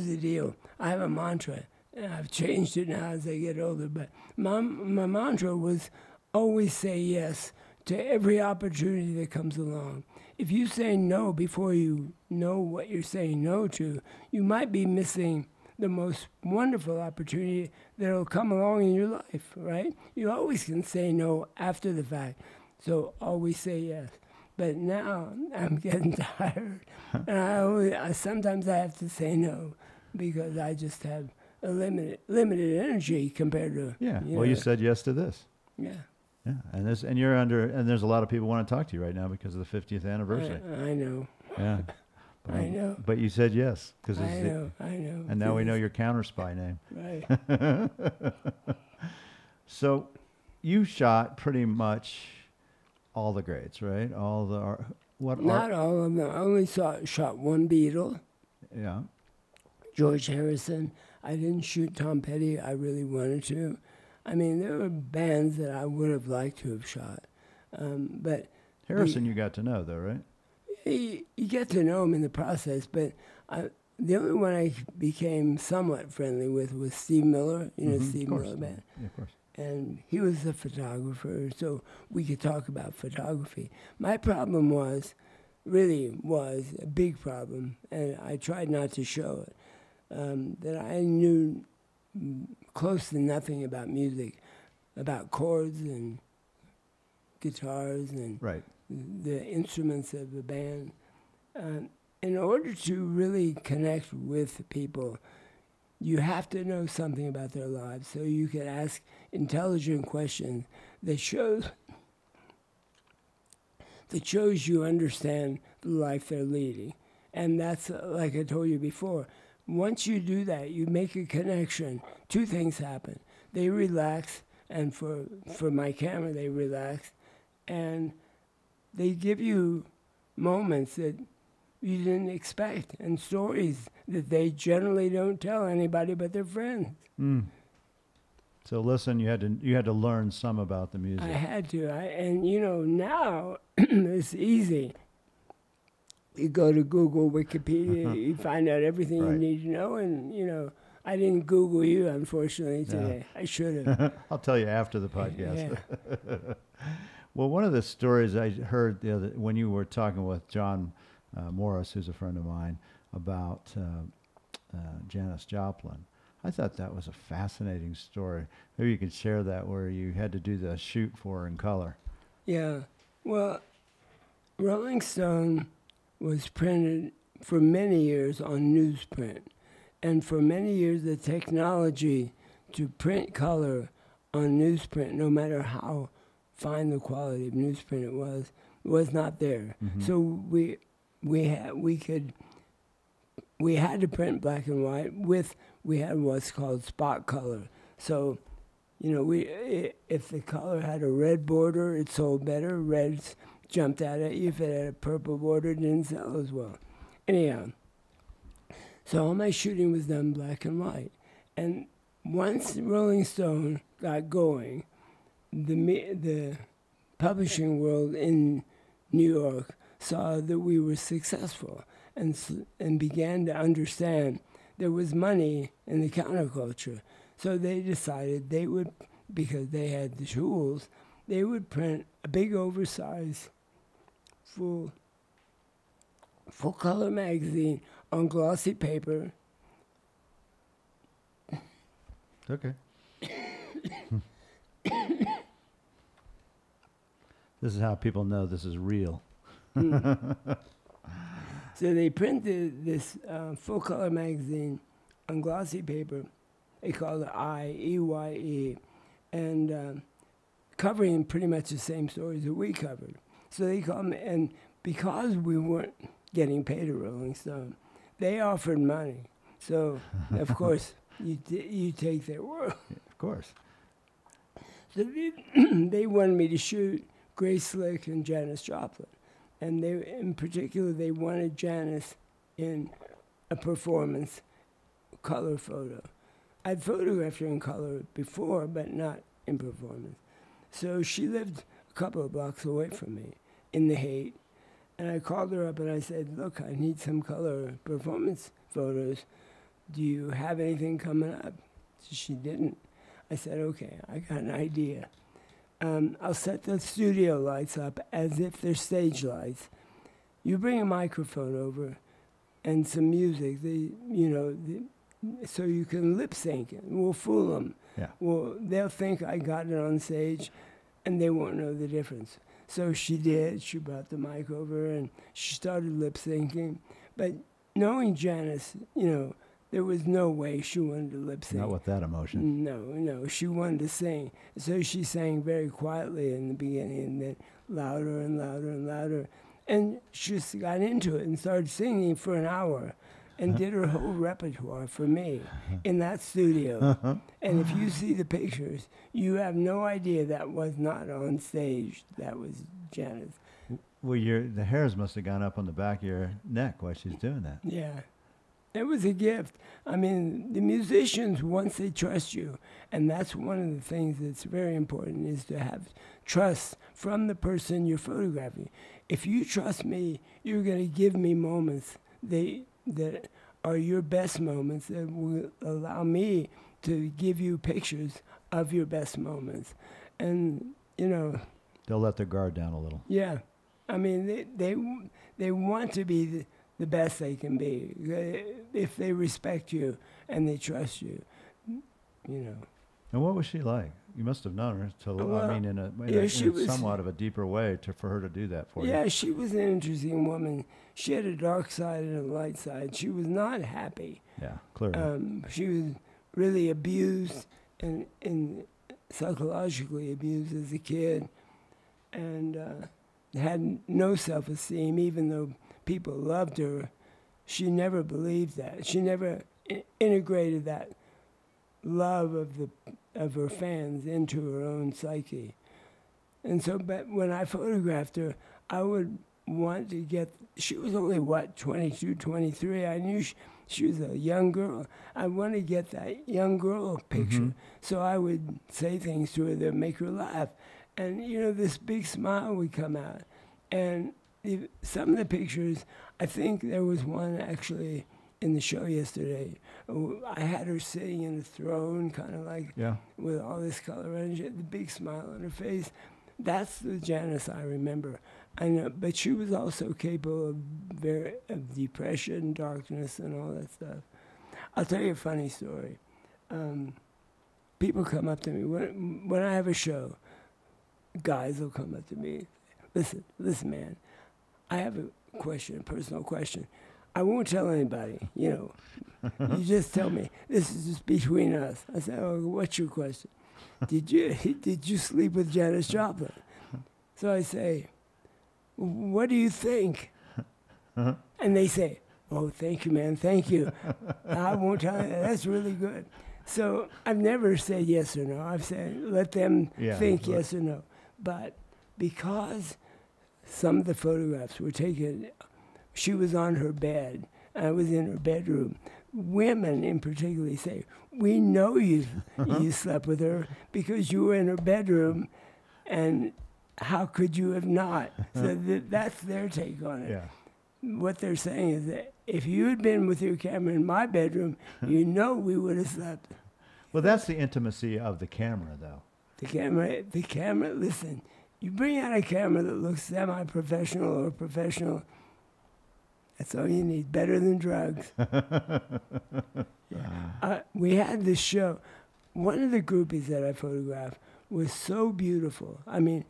the deal. I have a mantra, and I've changed it now as I get older, but my mantra was always say yes to every opportunity that comes along. If you say no before you know what you're saying no to, you might be missing the most wonderful opportunity that'll come along in your life, right? You always can say no after the fact, so always say yes. But now I'm getting tired, and sometimes I have to say no because I just have a limited energy compared to. Yeah. Well, you said yes to this. Yeah. Yeah, and you're under, and there's a lot of people want to talk to you right now because of the 50th anniversary. I know. Yeah. I know. But you said yes. Cause I know. And now we know your counter spy name. Right. So you shot pretty much all the greats, right? All the, Not all of them. I only shot one Beatle. Yeah. George Harrison. I didn't shoot Tom Petty. I really wanted to. I mean, there were bands that I would have liked to have shot. But Harrison, you got to know, though, right? You get to know him in the process, but the only one I became somewhat friendly with was Steve Miller, you know, Steve Miller band. Yeah, of course. And he was a photographer, so we could talk about photography. My problem was a big problem, and I tried not to show it, that I knew close to nothing about music, about chords and guitars and... Right. The instruments of the band. In order to really connect with people, you have to know something about their lives so you can ask intelligent questions that shows you understand the life they're leading. And that's, like I told you before, once you do that, you make a connection. Two things happen. They relax, and for my camera, they relax, and they give you moments that you didn't expect, and stories that they generally don't tell anybody but their friends. Mm. So listen, you had to learn some about the music. I had to, and you know, now it's easy. You go to Google, Wikipedia, you find out everything right. you need to know, and you know, I didn't Google you, unfortunately, today. No. I should have. I'll tell you after the podcast. Yeah. Well, one of the stories I heard the other, when you were talking with John Morris, who's a friend of mine, about Janis Joplin, I thought that was a fascinating story. Maybe you could share that, where you had to do the shoot for her in color. Yeah. Well, Rolling Stone was printed for many years on newsprint. And for many years, the technology to print color on newsprint, no matter how fine the quality of newsprint it was not there. Mm-hmm. So we had to print black and white with, we had what's called spot color. So, you know, if the color had a red border, it sold better. Reds jumped out at you. If it had a purple border, it didn't sell as well. Anyhow. So all my shooting was done black and white. And once Rolling Stone got going, the publishing world in New York saw that we were successful and began to understand there was money in the counterculture. So they decided they would, because they had the tools, they would print a big oversized full color magazine on glossy paper. Okay. This is how people know this is real. Mm. So they printed this full color magazine on glossy paper. They called it IEYE, and covering pretty much the same stories that we covered. So they called me, and because we weren't getting paid at Rolling Stone, they offered money, so of course you take their word. Yeah, of course. So they wanted me to shoot Grace Slick and Janis Joplin, and in particular they wanted Janis in a performance color photo. I'd photographed her in color before, but not in performance. So she lived a couple of blocks away from me in the Haight. And I called her up and I said, look, I need some color performance photos. Do you have anything coming up? She didn't. I said, okay, I got an idea. I'll set the studio lights up as if they're stage lights. You bring a microphone over and some music, so you can lip sync it. We'll fool them. Yeah. Well, they'll think I got it on stage and they won't know the difference. So she did. She brought the mic over, and she started lip-syncing. But knowing Janis, you know, there was no way she wanted to lip-sync. Not with that emotion. No. She wanted to sing. So she sang very quietly in the beginning, and then louder and louder and louder. And she just got into it and started singing for an hour and did her whole repertoire for me in that studio. And if you see the pictures, you have no idea that was not on stage. That was Janis. Well, the hairs must have gone up on the back of your neck while she's doing that. Yeah. It was a gift. I mean, the musicians, once they trust you, and that's one of the things that's very important, is to have trust from the person you're photographing. If you trust me, you're going to give me moments that are your best moments, that will allow me to give you pictures of your best moments. And, you know, they'll let their guard down a little. Yeah. I mean, they want to be the best they can be. If they respect you and they trust you, you know. And what was she like? You must have known her in somewhat of a deeper way for her to do that for you. Yeah, she was an interesting woman. She had a dark side and a light side. She was not happy. Yeah, clearly. She was really abused and psychologically abused as a kid, and had no self-esteem, even though people loved her. She never believed that. She never integrated that love of her fans into her own psyche. And so, but when I photographed her, I would wanted to get, she was only, what, 22, 23? I knew she was a young girl. I wanted to get that young girl picture. Mm-hmm. So I would say things to her that make her laugh. And, you know, this big smile would come out. And some of the pictures, I think there was one actually in the show yesterday. I had her sitting in a throne, kind of like, yeah, with all this color, and she had the big smile on her face. That's the Janis I remember. I know, but she was also capable of depression, darkness, and all that stuff. I'll tell you a funny story. People come up to me. When I have a show, guys will come up to me. Listen, man, I have a question, a personal question. I won't tell anybody, you know. You just tell me. This is just between us. I said, oh, what's your question? Did you sleep with Janis Joplin? So I say, what do you think? Uh-huh. And they say, oh, thank you, man, thank you. I won't tell you. That's really good. So I've never said yes or no. I've said let them think yes or no. But because some of the photographs were taken, she was on her bed. I was in her bedroom. Women in particular say, we know you slept with her because you were in her bedroom, and how could you have not? So that's their take on it. Yeah. What they're saying is that if you had been with your camera in my bedroom, you know we would have slept. Well, that's the intimacy of the camera, though. The camera, listen, you bring out a camera that looks semi-professional or professional, that's all you need, better than drugs. We had this show. One of the groupies that I photographed was so beautiful. I mean,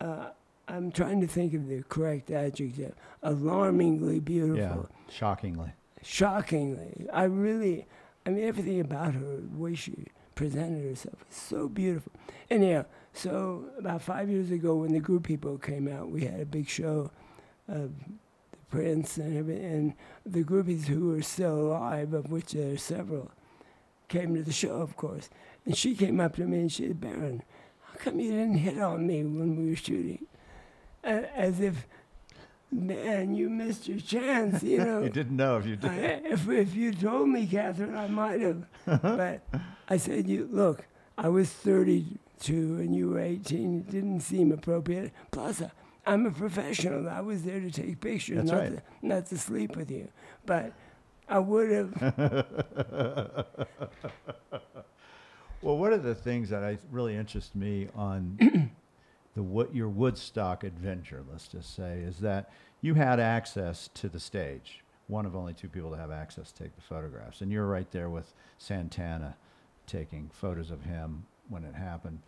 I'm trying to think of the correct adjective. Alarmingly beautiful. Yeah, shockingly. Shockingly. I mean, everything about her, the way she presented herself, was so beautiful. Anyhow, so about 5 years ago when the group people came out, we had a big show of the prints and everything, and the groupies who are still alive, of which there are several, came to the show, of course. And she came up to me and she said, Baron, how come you didn't hit on me when we were shooting? As if, man, you missed your chance, you know. You didn't know if you did. If you told me, Catherine, I might have. But I said, look, I was 32 and you were 18. It didn't seem appropriate. Plus, I'm a professional. I was there to take pictures, not to sleep with you. But I would have. Well, one of the things that really interests me on your Woodstock adventure, let's just say, is that you had access to the stage. One of only two people to have access to take the photographs. And you're right there with Santana taking photos of him when it happened.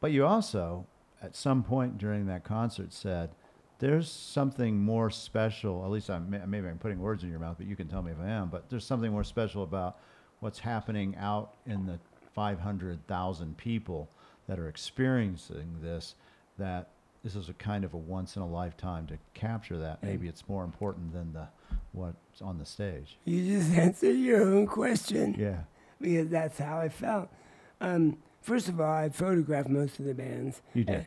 But you also, at some point during that concert, said, there's something more special, at least maybe I'm putting words in your mouth, but you can tell me if I am, but there's something more special about what's happening out in the 500,000 people that are experiencing this, that this is a kind of a once-in-a-lifetime to capture that. Maybe it's more important than what's on the stage. You just answered your own question. Yeah. Because that's how I felt. First of all, I photographed most of the bands. You did.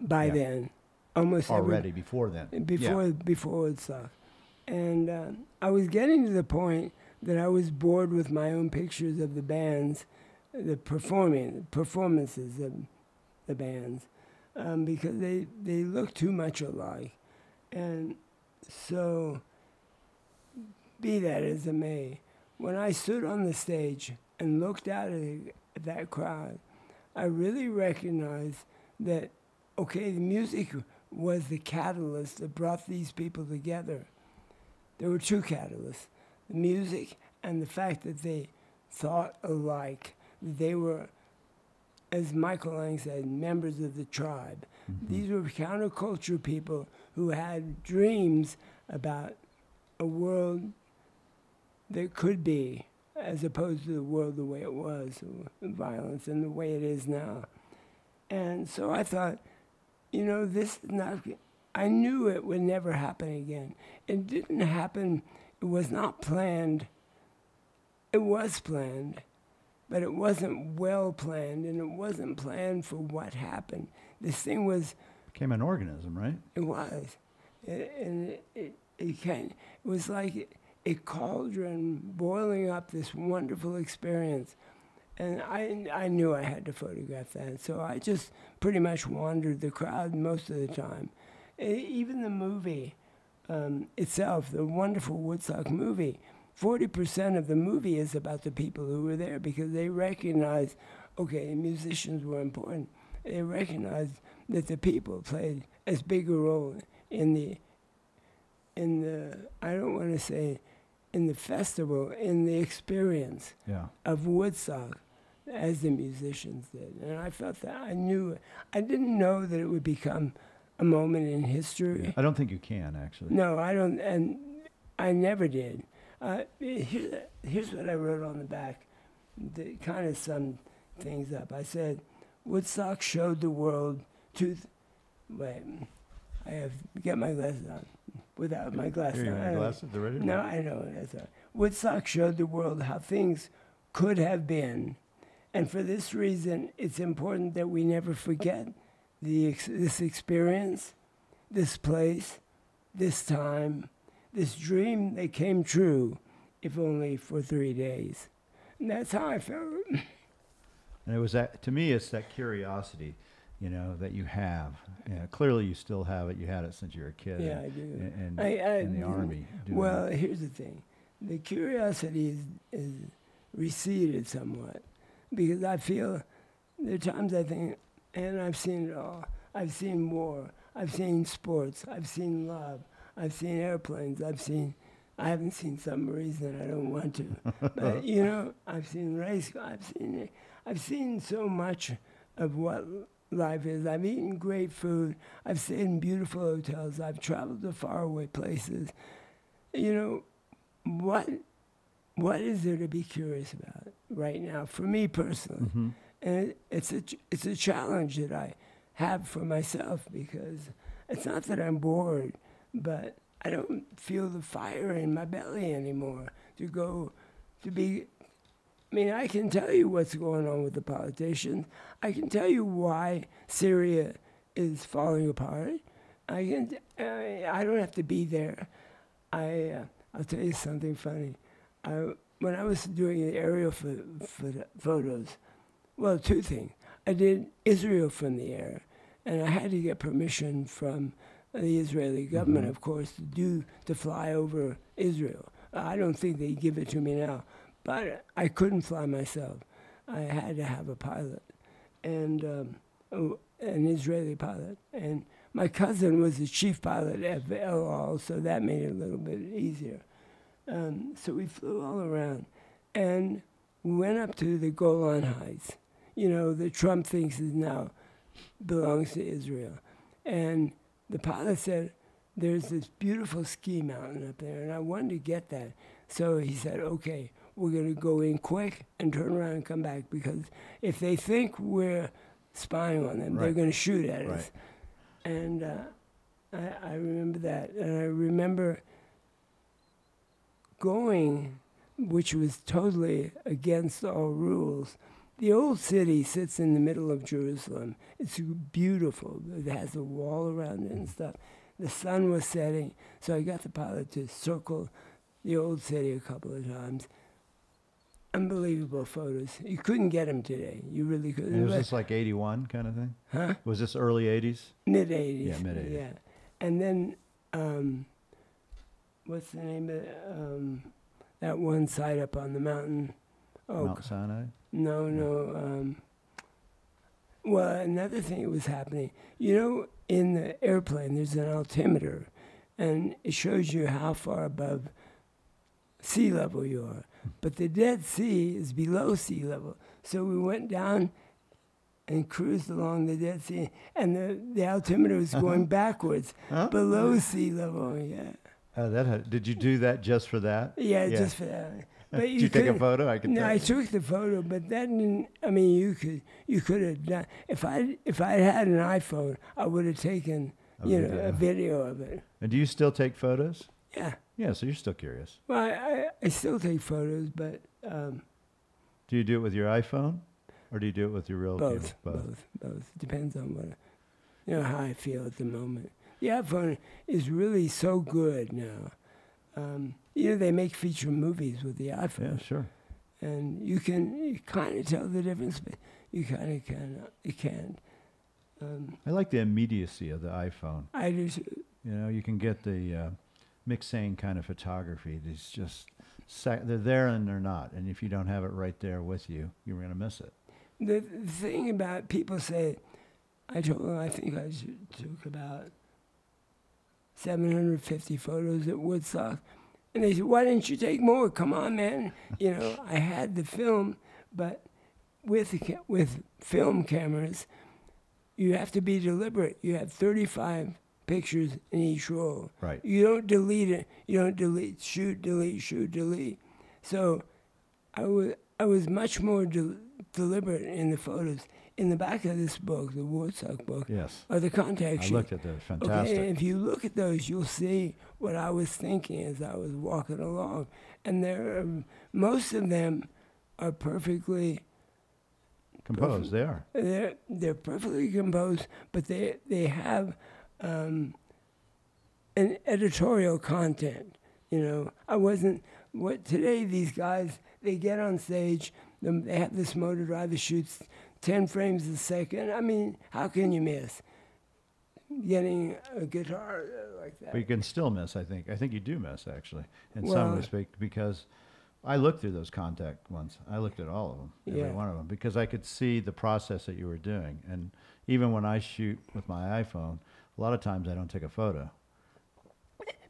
By then. Almost before then. Before Woodstock. And I was getting to the point that I was bored with my own pictures of the bands, the performances of the bands, because they look too much alike. And so, be that as it may, when I stood on the stage and looked out at that crowd, I really recognized that, okay, the music was the catalyst that brought these people together. There were two catalysts, the music and the fact that they thought alike. They were, as Michael Lang said, members of the tribe. Mm-hmm. These were counterculture people who had dreams about a world that could be, as opposed to the world the way it was, violence, and the way it is now. And so I thought, you know, I knew it would never happen again. It didn't happen, it was not planned. It was planned, but it wasn't well planned, and it wasn't planned for what happened. This thing was became an organism, right? It was. It was like a cauldron boiling up this wonderful experience. And I knew I had to photograph that, so I just pretty much wandered the crowd most of the time. Even the movie itself, the wonderful Woodstock movie, 40% of the movie is about the people who were there because they recognized, okay, musicians were important. They recognized that the people played as big a role in the I don't want to say in the festival, in the experience of Woodstock as the musicians did. And I felt that I knew it. I didn't know that it would become a moment in history. Yeah. I don't think you can, actually. No, I don't, and I never did. Here's what I wrote on the back that kind of summed things up. I said, Woodstock showed the world to... Wait, I have to get my glasses on. Without my glasses. No, I know. That's all right. Woodstock showed the world how things could have been. And for this reason, it's important that we never forget this experience, this place, this time, this dream that came true, if only for 3 days. And that's how I felt. And it was that, to me, it's that curiosity, you know, that you have. Yeah, clearly you still have it. You had it since you were a kid. Yeah, I do. And in the Army. Well, here's the thing. The curiosity is receded somewhat because I feel there are times I think, and I've seen it all. I've seen war. I've seen sports. I've seen love. I've seen airplanes. I haven't seen submarines and I don't want to. But, you know, I've seen race. I've seen so much of what life is. I've eaten great food. I've stayed in beautiful hotels. I've traveled to faraway places. You know, what is there to be curious about right now for me personally? Mm-hmm. And it's a challenge that I have for myself because it's not that I'm bored, but I don't feel the fire in my belly anymore I mean, I can tell you what's going on with the politicians. I can tell you why Syria is falling apart. I don't have to be there. I'll tell you something funny. When I was doing the aerial photos, well, two things. I did Israel from the air, and I had to get permission from the Israeli government, of course, to fly over Israel. I don't think they give it to me now. But I couldn't fly myself. I had to have a pilot, and an Israeli pilot. And my cousin was the chief pilot at El Al, so that made it a little bit easier. So we flew all around, and we went up to the Golan Heights. You know, the Trump thinks is now belongs to Israel. And the pilot said, there's this beautiful ski mountain up there, and I wanted to get that. So he said, okay. We're going to go in quick and turn around and come back because if they think we're spying on them, they're going to shoot at us. And I remember that. And I remember going, which was totally against all rules. The old city sits in the middle of Jerusalem. It's beautiful. It has a wall around it and stuff. The sun was setting, so I got the pilot to circle the old city a couple of times. Unbelievable photos. You couldn't get them today. You really couldn't. And was this like 81 kind of thing? Huh? Was this early 80s? Mid 80s. Yeah, mid 80s. Yeah. And then, what's the name of that one site up on the mountain? Oh, Mount Sinai? No, no. Well, another thing that was happening, you know, in the airplane, there's an altimeter, and it shows you how far above sea level you are. But the Dead Sea is below sea level. So we went down and cruised along the Dead Sea, and the altimeter was going backwards, below sea level, yeah. Did you do that just for that? Yeah, yeah. Just for that. But you did you take a photo? I took the photo, but that didn't, I mean, you could have done, if I had an iPhone, I would have taken a video of it. And do you still take photos? Yeah. Yeah, so you're still curious. Well, I still take photos, but... do you do it with your iPhone, or do you do it with your real camera? Both. Depends on what... you know, how I feel at the moment. The iPhone is really so good now. You know, they make feature movies with the iPhone. Yeah, sure. And you kind of tell the difference, but you kind of can't. I like the immediacy of the iPhone. I do too. You know, you can get the mixing kind of photography. It's just, they're there and they're not. And if you don't have it right there with you, you're going to miss it. The thing about people say, I told them I think I took about 750 photos at Woodstock. And they said, why didn't you take more? Come on, man. You know, I had the film, but with film cameras, you have to be deliberate. You have 35 pictures in each roll. Right. You don't delete it. You don't delete, shoot, delete. So I was much more deliberate in the photos. In the back of this book, the Woodstock book, yes, are the contact sheets. I looked at those. Fantastic. Okay, and if you look at those, you'll see what I was thinking as I was walking along. And most of them are perfectly composed. They are. They're perfectly composed, but they have an editorial content. You know, I wasn't. What today these guys, they get on stage. They have this motor driver shoots 10 frames a second. I mean, how can you miss getting a guitar like that? But you can still miss, I think. I think you do miss, actually, in some respect, because I looked through those contact ones. I looked at all of them, every one of them, because I could see the process that you were doing. And even when I shoot with my iPhone, a lot of times I don't take a photo.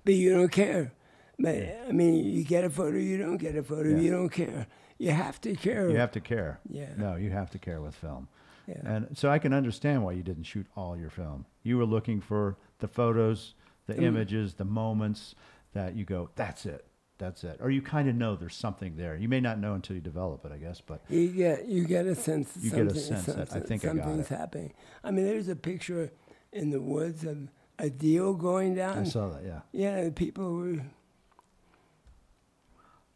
But you don't care. But, I mean, you get a photo, you don't get a photo, you don't care. You have to care. You have to care. Yeah. No, you have to care with film. Yeah. And so I can understand why you didn't shoot all your film. You were looking for the photos, the images, the moments that you go, that's it. That's it. Or you kind of know there's something there. You may not know until you develop it, I guess, but you get a sense of something. You get a sense that I think I got it. Something's happening. I mean, there's a picture in the woods of a deal going down. I saw that, yeah. Yeah, people were...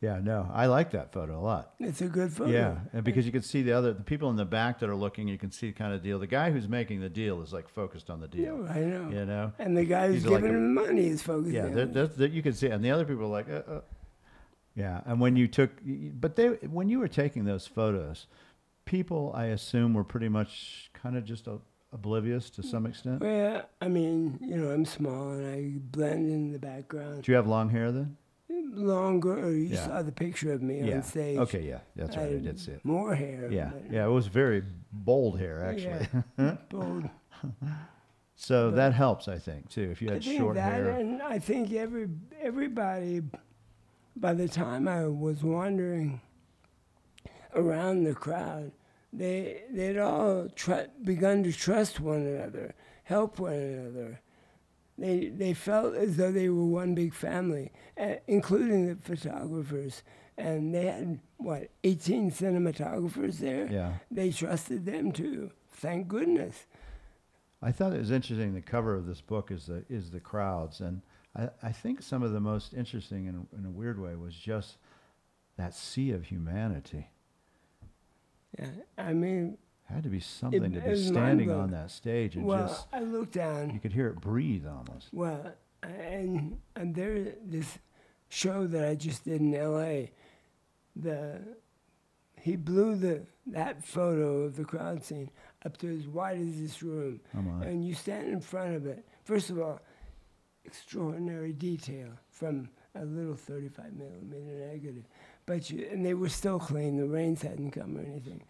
Yeah, no, I like that photo a lot. It's a good photo. Yeah, and because you can see the people in the back that are looking, you can see the kind of deal. The guy who's making the deal is like focused on the deal. Yeah, I know. You know? And the guy who's giving him money is focused on it. Yeah, that you can see. And the other people are like, Yeah, and when you took, when you were taking those photos, people, I assume, were pretty much kind of just oblivious to some extent. Well, I mean, you know, I'm small and I blend in the background. Do you have long hair then? Longer, you saw the picture of me on stage. Okay, yeah, that's right, I did see it. More hair. Yeah, it was very bold hair, actually. Yeah, bold. So but that helps, I think, too, if you had short hair. And I think everybody, by the time I was wandering around the crowd, they'd all begun to trust one another, help one another. They felt as though they were one big family, including the photographers. And they had, 18 cinematographers there? Yeah. They trusted them, too. Thank goodness. I thought it was interesting, the cover of this book is the crowds. And I think some of the most interesting, in a weird way, was just that sea of humanity. Yeah, I mean... Had to be something to be standing on that stage and just... Well, I looked down. You could hear it breathe almost. Well, and there this show that I just did in L.A., he blew that photo of the crowd scene up to as wide as this room. Oh my. And you stand in front of it. First of all, extraordinary detail from a little 35mm negative. But and they were still clean. The rains hadn't come or anything.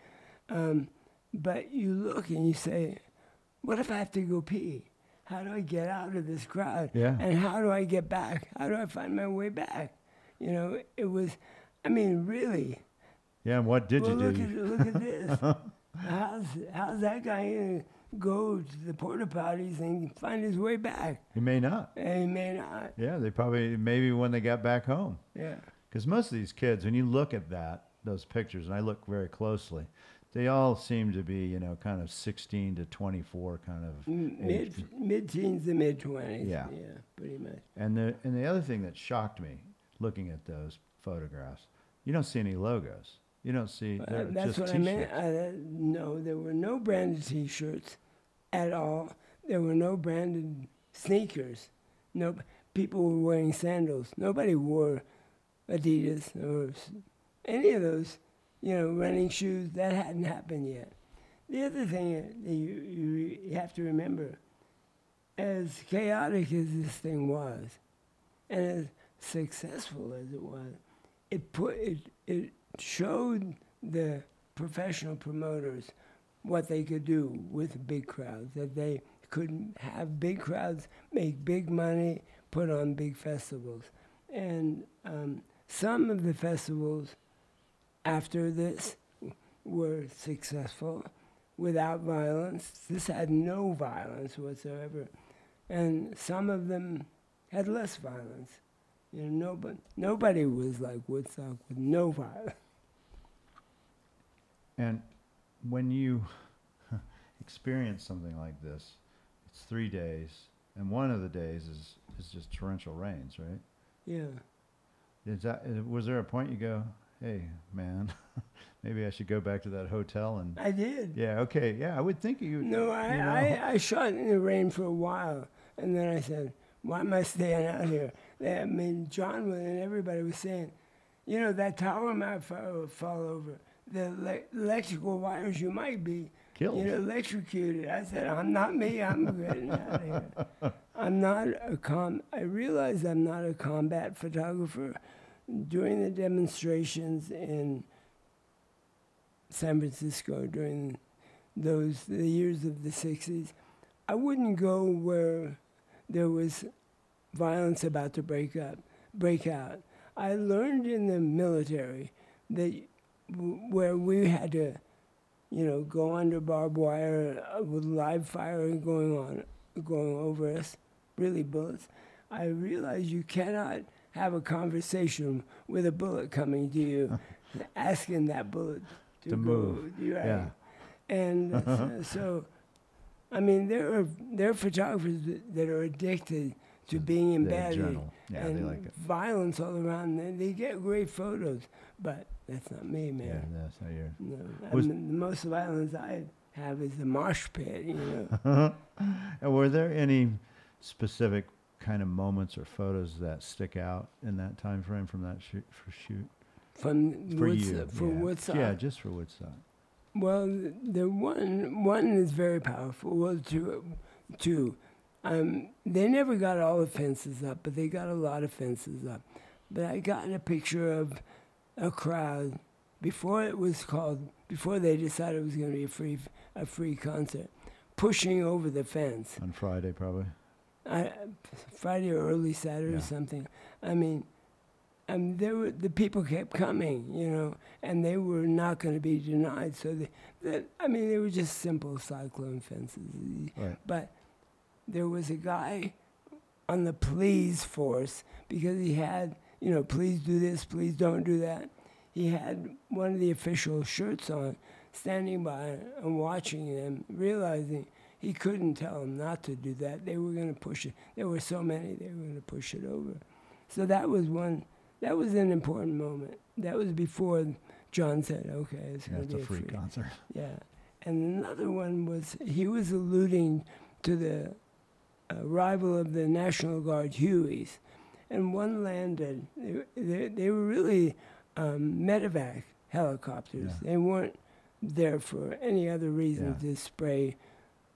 But you look and you say, what if I have to go pee? How do I get out of this crowd? Yeah. And how do I get back? How do I find my way back? You know, it was, I mean, really. Yeah, and what did you do? Look at this. How's that guy going to go to the porta potties and find his way back? He may not. And he may not. Yeah, they probably, maybe when they got back home. Yeah. Because most of these kids, when you look at those pictures, and I look very closely, they all seem to be, you know, kind of 16 to 24 kind of mid-teens to mid-20s. Yeah. Yeah, pretty much. And the other thing that shocked me looking at those photographs, you don't see any logos. You don't see just T-shirts. I meant. No, there were no branded T-shirts at all. There were no branded sneakers. No, people were wearing sandals. Nobody wore Adidas or any of those, you know, running shoes. That hadn't happened yet. The other thing that you have to remember, as chaotic as this thing was, and as successful as it was, it showed the professional promoters what they could do with big crowds, that they could have big crowds, make big money, put on big festivals. And some of the festivals after this were successful without violence. This had no violence whatsoever. And some of them had less violence. You know, nobody was like Woodstock with no violence. And when you experience something like this, it's 3 days, and one of the days is just torrential rains, right? Yeah. Was there a point you go, hey, man, maybe I should go back to that hotel? And I did. Yeah, okay, yeah, I would think you would. No, I shot in the rain for a while, and then I said, why am I staying out here? I mean, John and everybody was saying, you know, that tower might fall over. The electrical wires, you might be killed, you know, electrocuted. I said, I'm not me. I'm getting out of here. I realized I'm not a combat photographer. During the demonstrations in San Francisco, during the years of the 60s, I wouldn't go where there was violence about to break out. I learned in the military that where we had to, you know, go under barbed wire with live fire going over us, really bullets. I realized you cannot have a conversation with a bullet coming to you, asking that bullet to move. Right? Yeah. And so, I mean, there are photographers that are addicted to being embattled and like violence all around, and they get great photos, but that's not me, man. Yeah, that's not yours. No, I mean, the most violence I have is the mosh pit, you know. And were there any specific kind of moments or photos that stick out in that time frame from that shoot? Woodstock. Yeah, just for Woodstock. Well, the one is very powerful. Well, two. They never got all the fences up, but they got a lot of fences up. But I got a picture of a crowd before they decided it was going to be a free concert, pushing over the fence. On Friday, probably. Friday or early Saturday or something. I mean, the people kept coming, you know, and they were not going to be denied. So, they were just simple cyclone fences. Right. But there was a guy on the police force, because he had, you know, please do this, please don't do that. He had one of the official shirts on, standing by and watching them, realizing he couldn't tell them not to do that. They were going to push it. There were so many, they were going to push it over. So that was an important moment. That was before John said, okay, it's going to be a free concert. Yeah. And another one was, he was alluding to the arrival of the National Guard Hueys. And one landed. They were really medevac helicopters. Yeah. They weren't there for any other reason to spray,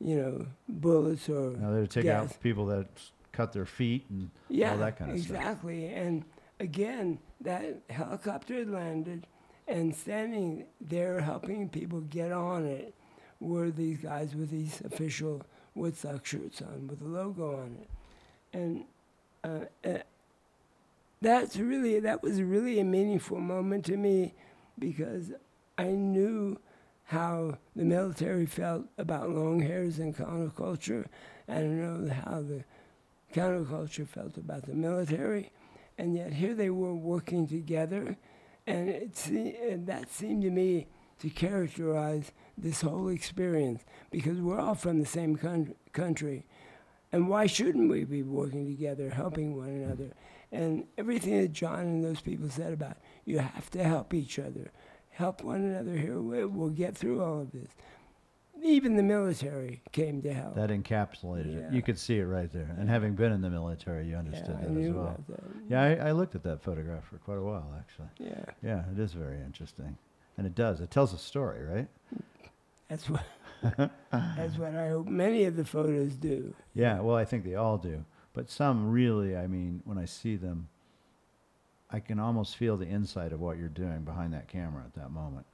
you know, bullets or they're taking gas out people that cut their feet and all that kind of stuff. Exactly. And again, that helicopter landed, and standing there helping people get on it were these guys with these official Woodstock shirts on with the logo on it. And that was really a meaningful moment to me, because I knew how the military felt about long hairs and counterculture. I don't know how the counterculture felt about the military, and yet here they were working together, and that seemed to me to characterize this whole experience, because we're all from the same country, and why shouldn't we be working together, helping one another? And everything that John and those people said about, you have to help each other. Help one another here. We'll get through all of this. Even the military came to help. That encapsulated it. You could see it right there. And having been in the military, you understood that as well. Yeah, I looked at that photograph for quite a while, actually. Yeah. Yeah, it is very interesting. And it does. It tells a story, right? That's what, that's what I hope many of the photos do. Yeah, well, I think they all do. But some really, I mean, when I see them, I can almost feel the insight of what you're doing behind that camera at that moment.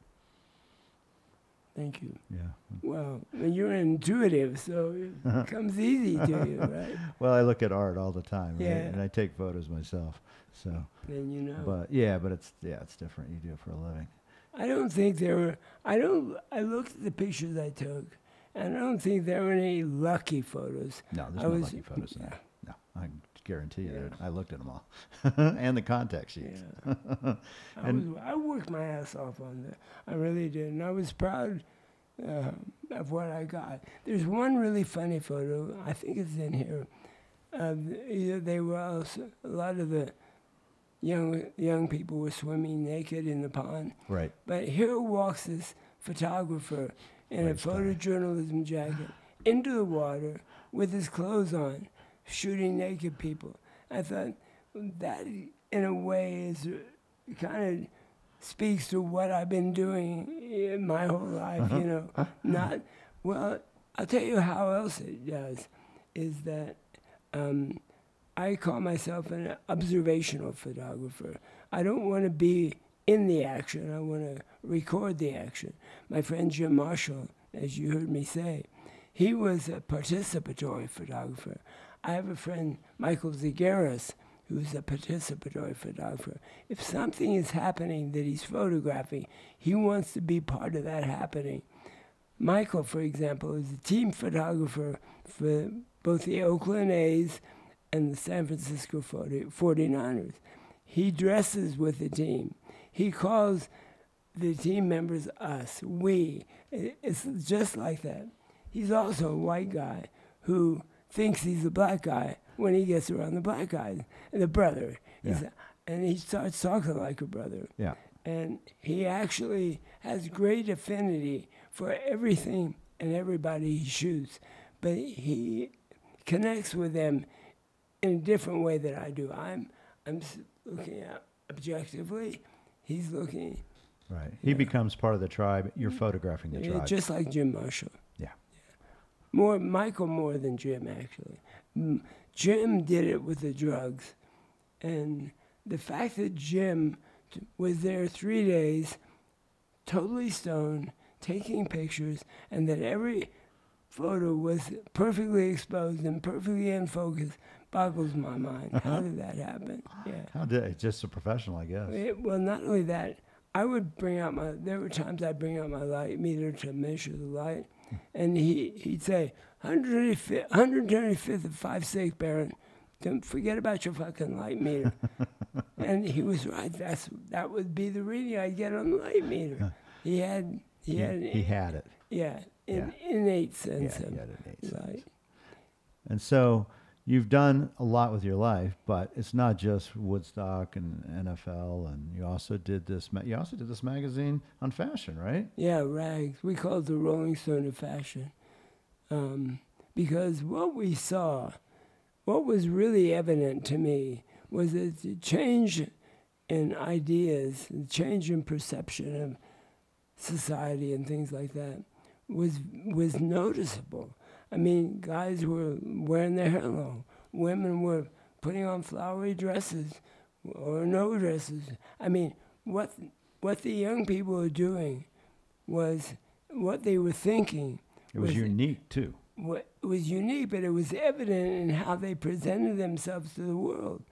Thank you. Yeah. Well, you're intuitive, so it comes easy to you, right? Well, I look at art all the time, right? And I take photos myself, so. Then you know. But yeah, but it's different. You do it for a living. I don't think there were. I looked at the pictures I took, and I don't think there were any lucky photos. No, there's no lucky photos in there. No, I can guarantee you that. I looked at them all, and the contact sheets. Yeah. I worked my ass off on that. I really did, and I was proud of what I got. There's one really funny photo. I think it's in here. They were also, a lot of the young people were swimming naked in the pond. Right. But here walks this photographer in a photojournalism jacket into the water with his clothes on, shooting naked people. I thought that, in a way, is kind of speaks to what I've been doing in my whole life, you know. Not, well, I'll tell you how else it does, is that I call myself an observational photographer. I don't want to be in the action. I want to record the action. My friend Jim Marshall, as you heard me say, he was a participatory photographer. I have a friend, Michael Zagaris, who's a participatory photographer. If something is happening that he's photographing, he wants to be part of that happening. Michael, for example, is a team photographer for both the Oakland A's and the San Francisco 49ers. He dresses with the team. He calls the team members us, we. It's just like that. He's also a white guy who thinks he's a black guy when he gets around the black guys, the brother. Yeah. And he starts talking like a brother. Yeah. And he actually has great affinity for everything and everybody he shoots. But he connects with them in a different way than I do. I'm looking at objectively. He's looking. Right. He becomes part of the tribe. You're photographing the tribe. Just like Jim Marshall. Yeah. Michael more than Jim, actually. Jim did it with the drugs. And the fact that Jim was there 3 days, totally stoned, taking pictures, and that every photo was perfectly exposed and perfectly in focus boggles my mind. How did that happen? Yeah. How did it? Just a professional, I guess. Well, not only that, I would bring out my, there were times I'd bring out my light meter to measure the light. And he'd say, 125th of 5/6, Baron. Don't forget about your fucking light meter. And he was right. That would be the reading I'd get on the light meter. He had it. Yeah, innate sense of light. And so you've done a lot with your life, but it's not just Woodstock and NFL. And you also did this. You also did this magazine on fashion, right? Yeah, Rags. We called it the Rolling Stone of fashion, because what we saw, what was really evident to me, was the change in ideas, the change in perception of society and things like that was noticeable. I mean, guys were wearing their hair long. Women were putting on flowery dresses or no dresses. I mean, what the young people were doing was what they were thinking. It was unique, too. It was unique, but it was evident in how they presented themselves to the world.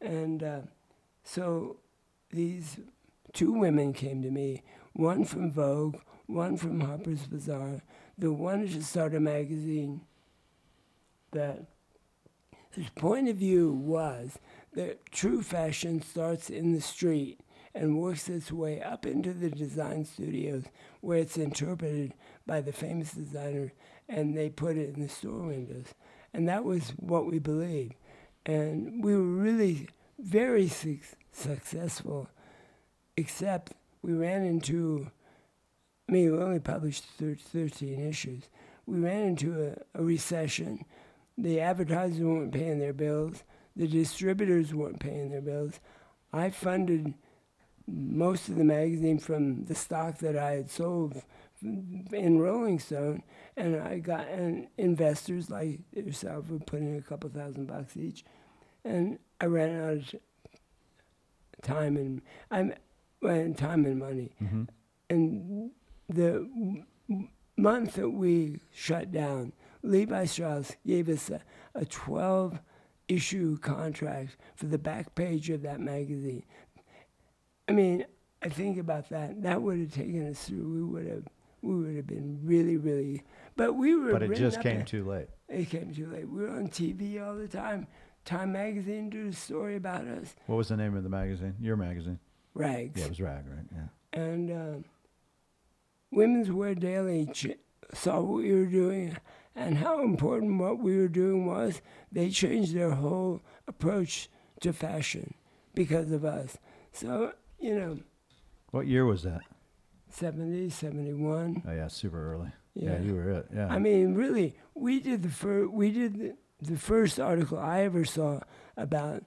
And so these two women came to me, one from Vogue, one from Harper's Bazaar. They wanted to start a magazine that his point of view was that true fashion starts in the street and works its way up into the design studios where it's interpreted by the famous designer and they put it in the store windows. And that was what we believed. And we were really very successful, except we ran into I mean, we only published 13 issues. We ran into a recession. The advertisers weren't paying their bills. The distributors weren't paying their bills. I funded most of the magazine from the stock that I had sold in Rolling Stone, and I got investors like yourself who put in a couple $1,000 each, and I ran out of time and money. Mm-hmm. And the month that we shut down, Levi Strauss gave us a 12-issue contract for the back page of that magazine. I mean, I think about that. That would have taken us through. We would have been really, really. But we were. But it just came too late. It came too late. We were on TV all the time. Time Magazine did a story about us. What was the name of the magazine? Your magazine. Rags. Yeah, it was Rags, right? Yeah. And Women's Wear Daily saw what we were doing and how important what we were doing was. They changed their whole approach to fashion because of us. So, you know. What year was that? 70, 71. Oh yeah, super early. Yeah, you were it. Yeah. I mean, really, we did the first article I ever saw about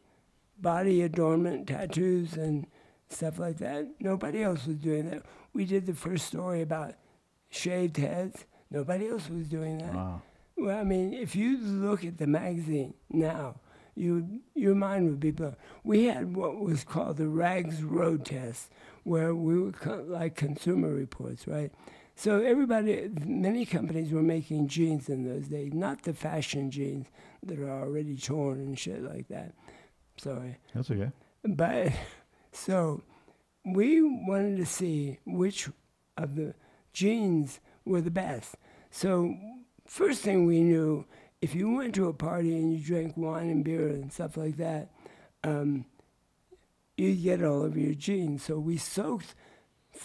body adornment, tattoos, and stuff like that. Nobody else was doing that. We did the first story about shaved heads. Nobody else was doing that. Wow. Well, I mean, if you look at the magazine now, your mind would be blown. We had what was called the Rags Road Test, where we were like Consumer Reports, right? So everybody, many companies were making jeans in those days, not the fashion jeans that are already torn and shit like that. Sorry. That's okay. But so we wanted to see which of the jeans were the best. So first thing we knew, if you went to a party and you drank wine and beer and stuff like that, you'd get all over your jeans. So we soaked,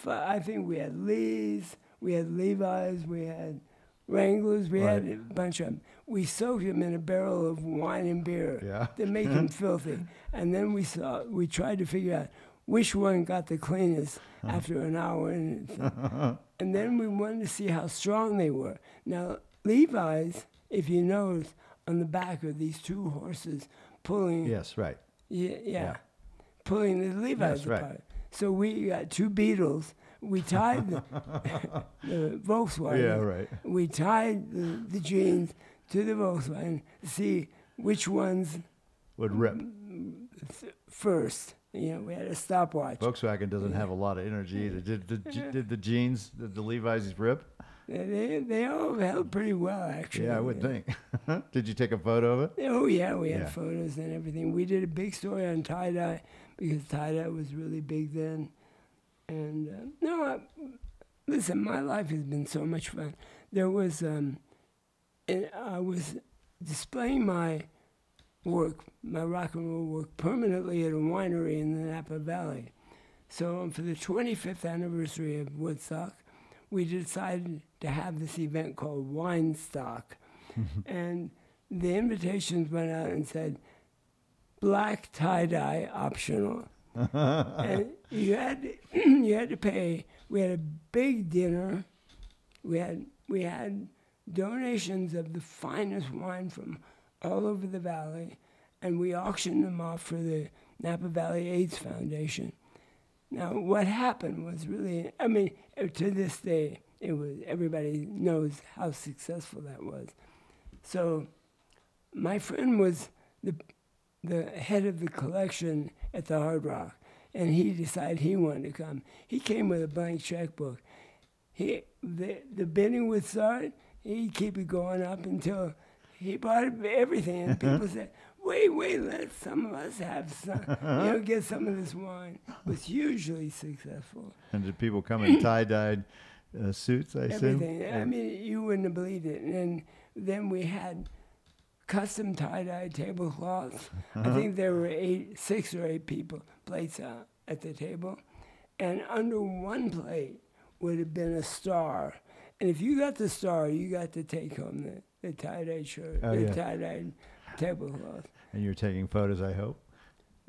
I think we had Lee's, we had Levi's, we had Wranglers, we had a bunch of them. We soaked them in a barrel of wine and beer to make them filthy. And then we tried to figure out which one got the cleanest after an hour. And then we wanted to see how strong they were. Now, Levi's, if you notice, on the back of these two horses pulling. Yes, right. Yeah. Pulling the Levi's apart. Right. So we got two Beetles. We tied the Volkswagen. Yeah, right. We tied the jeans to the Volkswagen to see which ones would rip first. You know, we had a stopwatch. Volkswagen doesn't have a lot of energy either. Did the jeans, the Levi's rip? They all held pretty well, actually. Yeah, I would think. Did you take a photo of it? Oh, yeah, we had photos and everything. We did a big story on tie-dye because tie-dye was really big then. And, no, listen, my life has been so much fun. There was, and I was displaying my work, my rock and roll work, permanently at a winery in the Napa Valley. So for the 25th anniversary of Woodstock, we decided to have this event called Winestock. And the invitations went out and said, black tie-dye optional. And you had to pay. We had a big dinner. We had donations of the finest wine from all over the valley, and we auctioned them off for the Napa Valley AIDS Foundation. Now, what happened was really, I mean, to this day, it was, everybody knows how successful that was. So my friend was the head of the collection at the Hard Rock, and he decided he wanted to come. He came with a blank checkbook. The bidding would start, he'd keep it going up until he bought everything, and people said, wait, let some of us have some, you know, get some of this wine. It was hugely successful. And did people come in tie-dyed suits, I assume? Everything. I mean, you wouldn't have believed it. And then we had custom tie-dye tablecloths. I think there were six or eight people, plates at the table. And under one plate would have been a star. And if you got the star, you got to take home the tie-dye shirt, tie-dye tablecloth. And you're taking photos, I hope.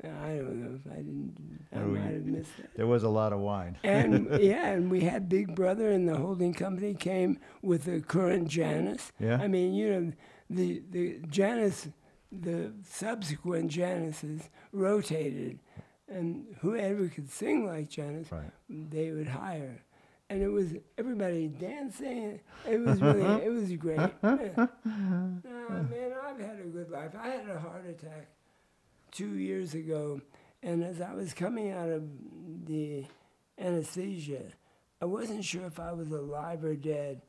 I don't know if I didn't. I might have missed it. There was a lot of wine. And yeah, and we had Big Brother, and the holding company came with the current Janis. Yeah. I mean, you know, the Janis, the subsequent Janises rotated, and whoever could sing like Janis, right, they would hire. And it was everybody dancing. It was really, it was great. Yeah. Oh, man, I've had a good life. I had a heart attack 2 years ago, and as I was coming out of the anesthesia, I wasn't sure if I was alive or dead.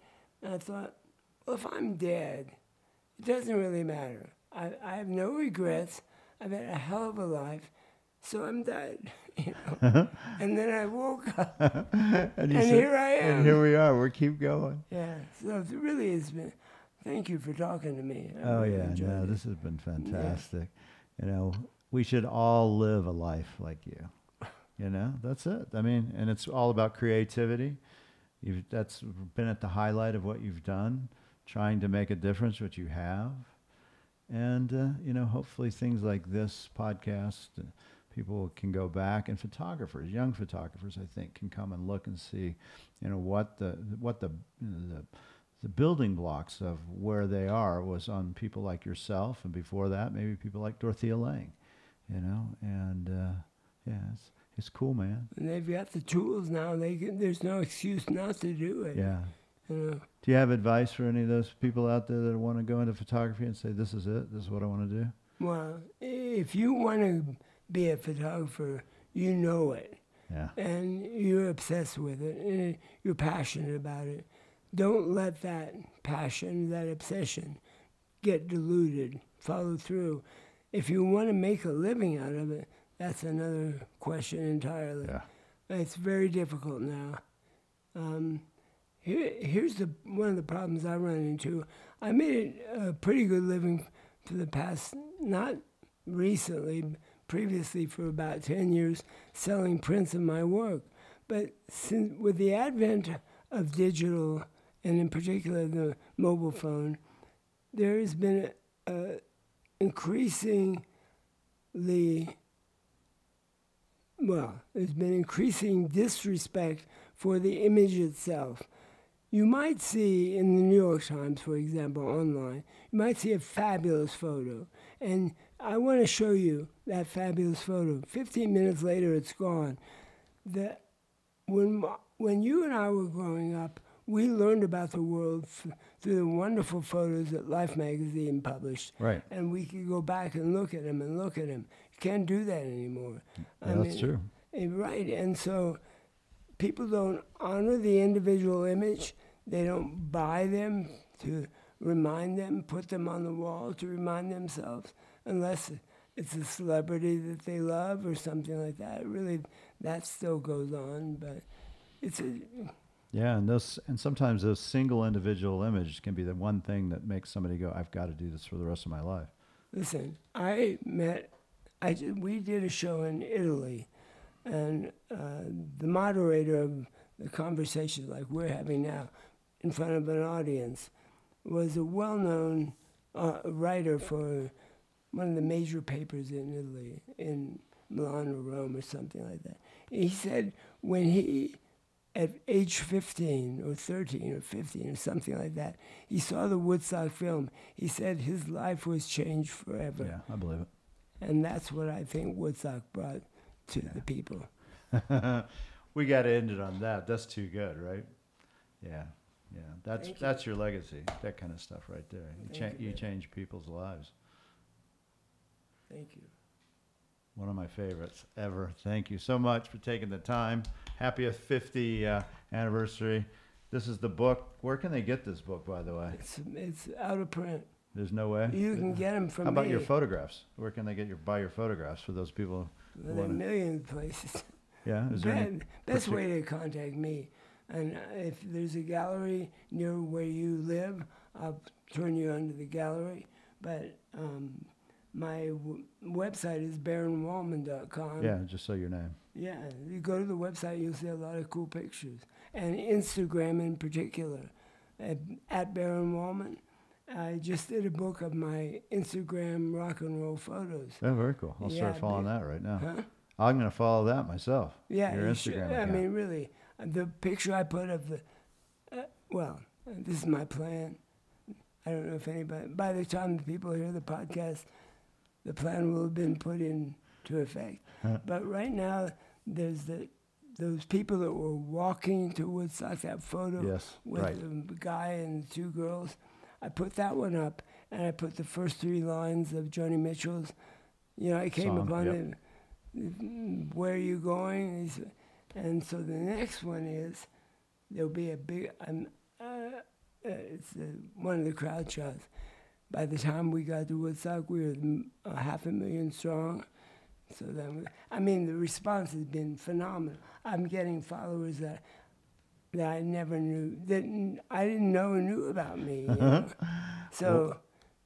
And I thought, well, if I'm dead, it doesn't really matter. I have no regrets. I've had a hell of a life. So I'm dead, you know. And then I woke up, and said, here I am. And here we are. We keep going. Yeah. So it really has been. Thank you for talking to me. I really enjoyed it. This has been fantastic. Yeah. You know, we should all live a life like you. You know, that's it. I mean, and it's all about creativity. That's been at the highlight of what you've done, trying to make a difference, which you have, and you know, hopefully things like this podcast. People can go back, and photographers, young photographers, I think, can come and look and see, you know, what the building blocks of where they are was on people like yourself, and before that, maybe people like Dorothea Lange, you know, and yeah, it's cool, man. And they've got the tools now; there's no excuse not to do it. Yeah. You know? Do you have advice for any of those people out there that want to go into photography and say, "This is it. This is what I want to do"? Well, if you want to be a photographer, you know it, yeah, and you're obsessed with it, and you're passionate about it. Don't let that passion, that obsession, get diluted. Follow through. If you want to make a living out of it, that's another question entirely. Yeah. It's very difficult now. Here's one of the problems I run into. I made a pretty good living for the past, not recently, previously for about 10 years, selling prints of my work. But since, with the advent of digital, and in particular the mobile phone, there has been an increasing disrespect for the image itself. You might see in the New York Times, for example, online, you might see a fabulous photo, and I want to show you that fabulous photo. 15 minutes later, it's gone. When you and I were growing up, we learned about the world through the wonderful photos that Life magazine published. Right. And we could go back and look at them and look at them. You can't do that anymore. Yeah, that's true. Right. And so people don't honor the individual image. They don't buy them to remind them, put them on the wall to remind themselves, unless it's a celebrity that they love or something like that. Really, that still goes on, but it's a... Yeah, and sometimes those single individual images can be the one thing that makes somebody go, I've got to do this for the rest of my life. Listen, we did a show in Italy, and the moderator of the conversation like we're having now in front of an audience was a well-known writer for one of the major papers in Italy, in Milan or Rome or something like that. He said when he, at age 15 or 13 or 15 or something like that, he saw the Woodstock film, he said his life was changed forever. Yeah, I believe it. And that's what I think Woodstock brought to the people. We got to end it on that. That's too good, right? Yeah. Yeah, that's your legacy, that kind of stuff right there. You change people's lives. Thank you. One of my favorites ever. Thank you so much for taking the time. Happy 50th anniversary. This is the book. Where can they get this book, by the way? It's out of print. There's no way? You can get them from me. How about your photographs? Where can they buy your photographs for those people? Well, there are a million places. Yeah? Is there any best way to contact me? And if there's a gallery near where you live, I'll turn you on to the gallery. But my website is baronwallman.com. Yeah, just say your name. Yeah, you go to the website, you'll see a lot of cool pictures. And Instagram in particular, at Baron Wolman. I just did a book of my Instagram rock and roll photos. Oh, very cool. I'll start following that right now. Huh? I'm going to follow that myself. Yeah, your Instagram account. I mean, really, the picture I put of the, well, this is my plan. I don't know if anybody, by the time the people hear the podcast, the plan will have been put into effect. Huh. But right now, there's those people that were walking to Woodstock, that photo with the guy and the two girls. I put that one up, and I put the first three lines of Joni Mitchell's, you know, I came upon it, where are you going? And so the next one is, there'll be a big, it's one of the crowd shots. By the time we got to Woodstock, we were 500,000 strong. So then, I mean, the response has been phenomenal. I'm getting followers that I never knew, I didn't know and knew about me. You know? So,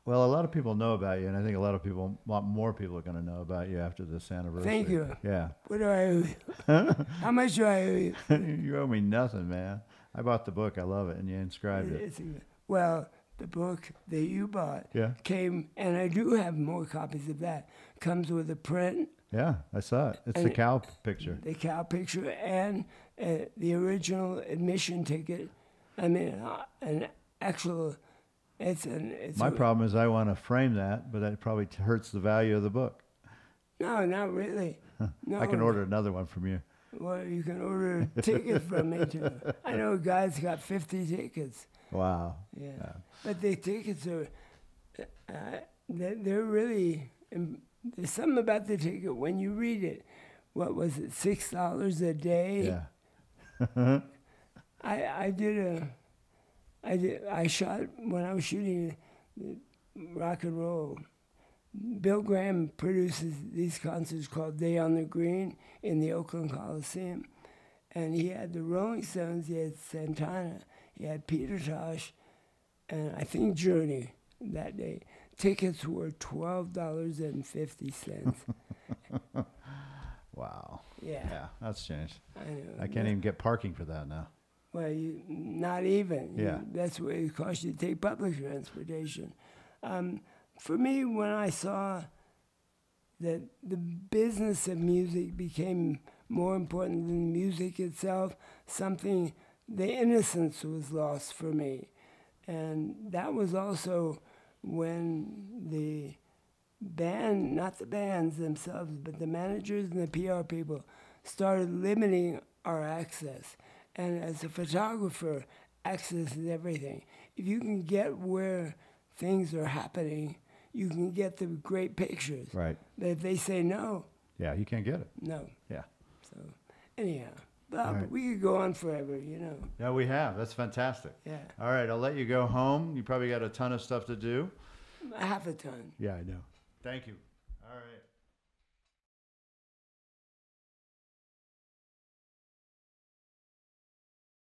well, a lot of people know about you, and I think a lot more people are going to know about you after this anniversary. Thank you. Yeah. What do I owe you? How much do I owe you? You owe me nothing, man. I bought the book. I love it, and you inscribed it. Well, the book that you bought came, and I do have more copies of that, comes with a print. Yeah, I saw it. It's the cow picture. The cow picture and the original admission ticket. I mean, an actual... My problem is I want to frame that, but that probably hurts the value of the book. No, not really. No. I can order another one from you. Well, you can order a ticket from me, too. I know a guy's got 50 tickets. Wow. Yeah. But the tickets are... they're really... There's something about the ticket when you read it. What was it, $6 a day? Yeah. I shot when I was shooting rock and roll. Bill Graham produces these concerts called Day on the Green in the Oakland Coliseum, and he had the Rolling Stones, he had Santana, he had Peter Tosh, and I think Journey that day. Tickets were $12.50. Wow. Yeah. Yeah, that's changed. I know. I can't even get parking for that now. Well, not even. Yeah. That's what it costs you to take public transportation. For me, when I saw that the business of music became more important than music itself, the innocence was lost for me. And that was also... when the band, not the bands themselves, but the managers and the PR people started limiting our access. And as a photographer, access is everything. If you can get where things are happening, you can get the great pictures. Right. But if they say no. Yeah, you can't get it. No. Yeah. So anyhow, but we could go on forever, you know. Yeah, we have. That's fantastic. Yeah. All right, I'll let you go home. You probably got a ton of stuff to do. I have a ton. Yeah, I know. Thank you. All right.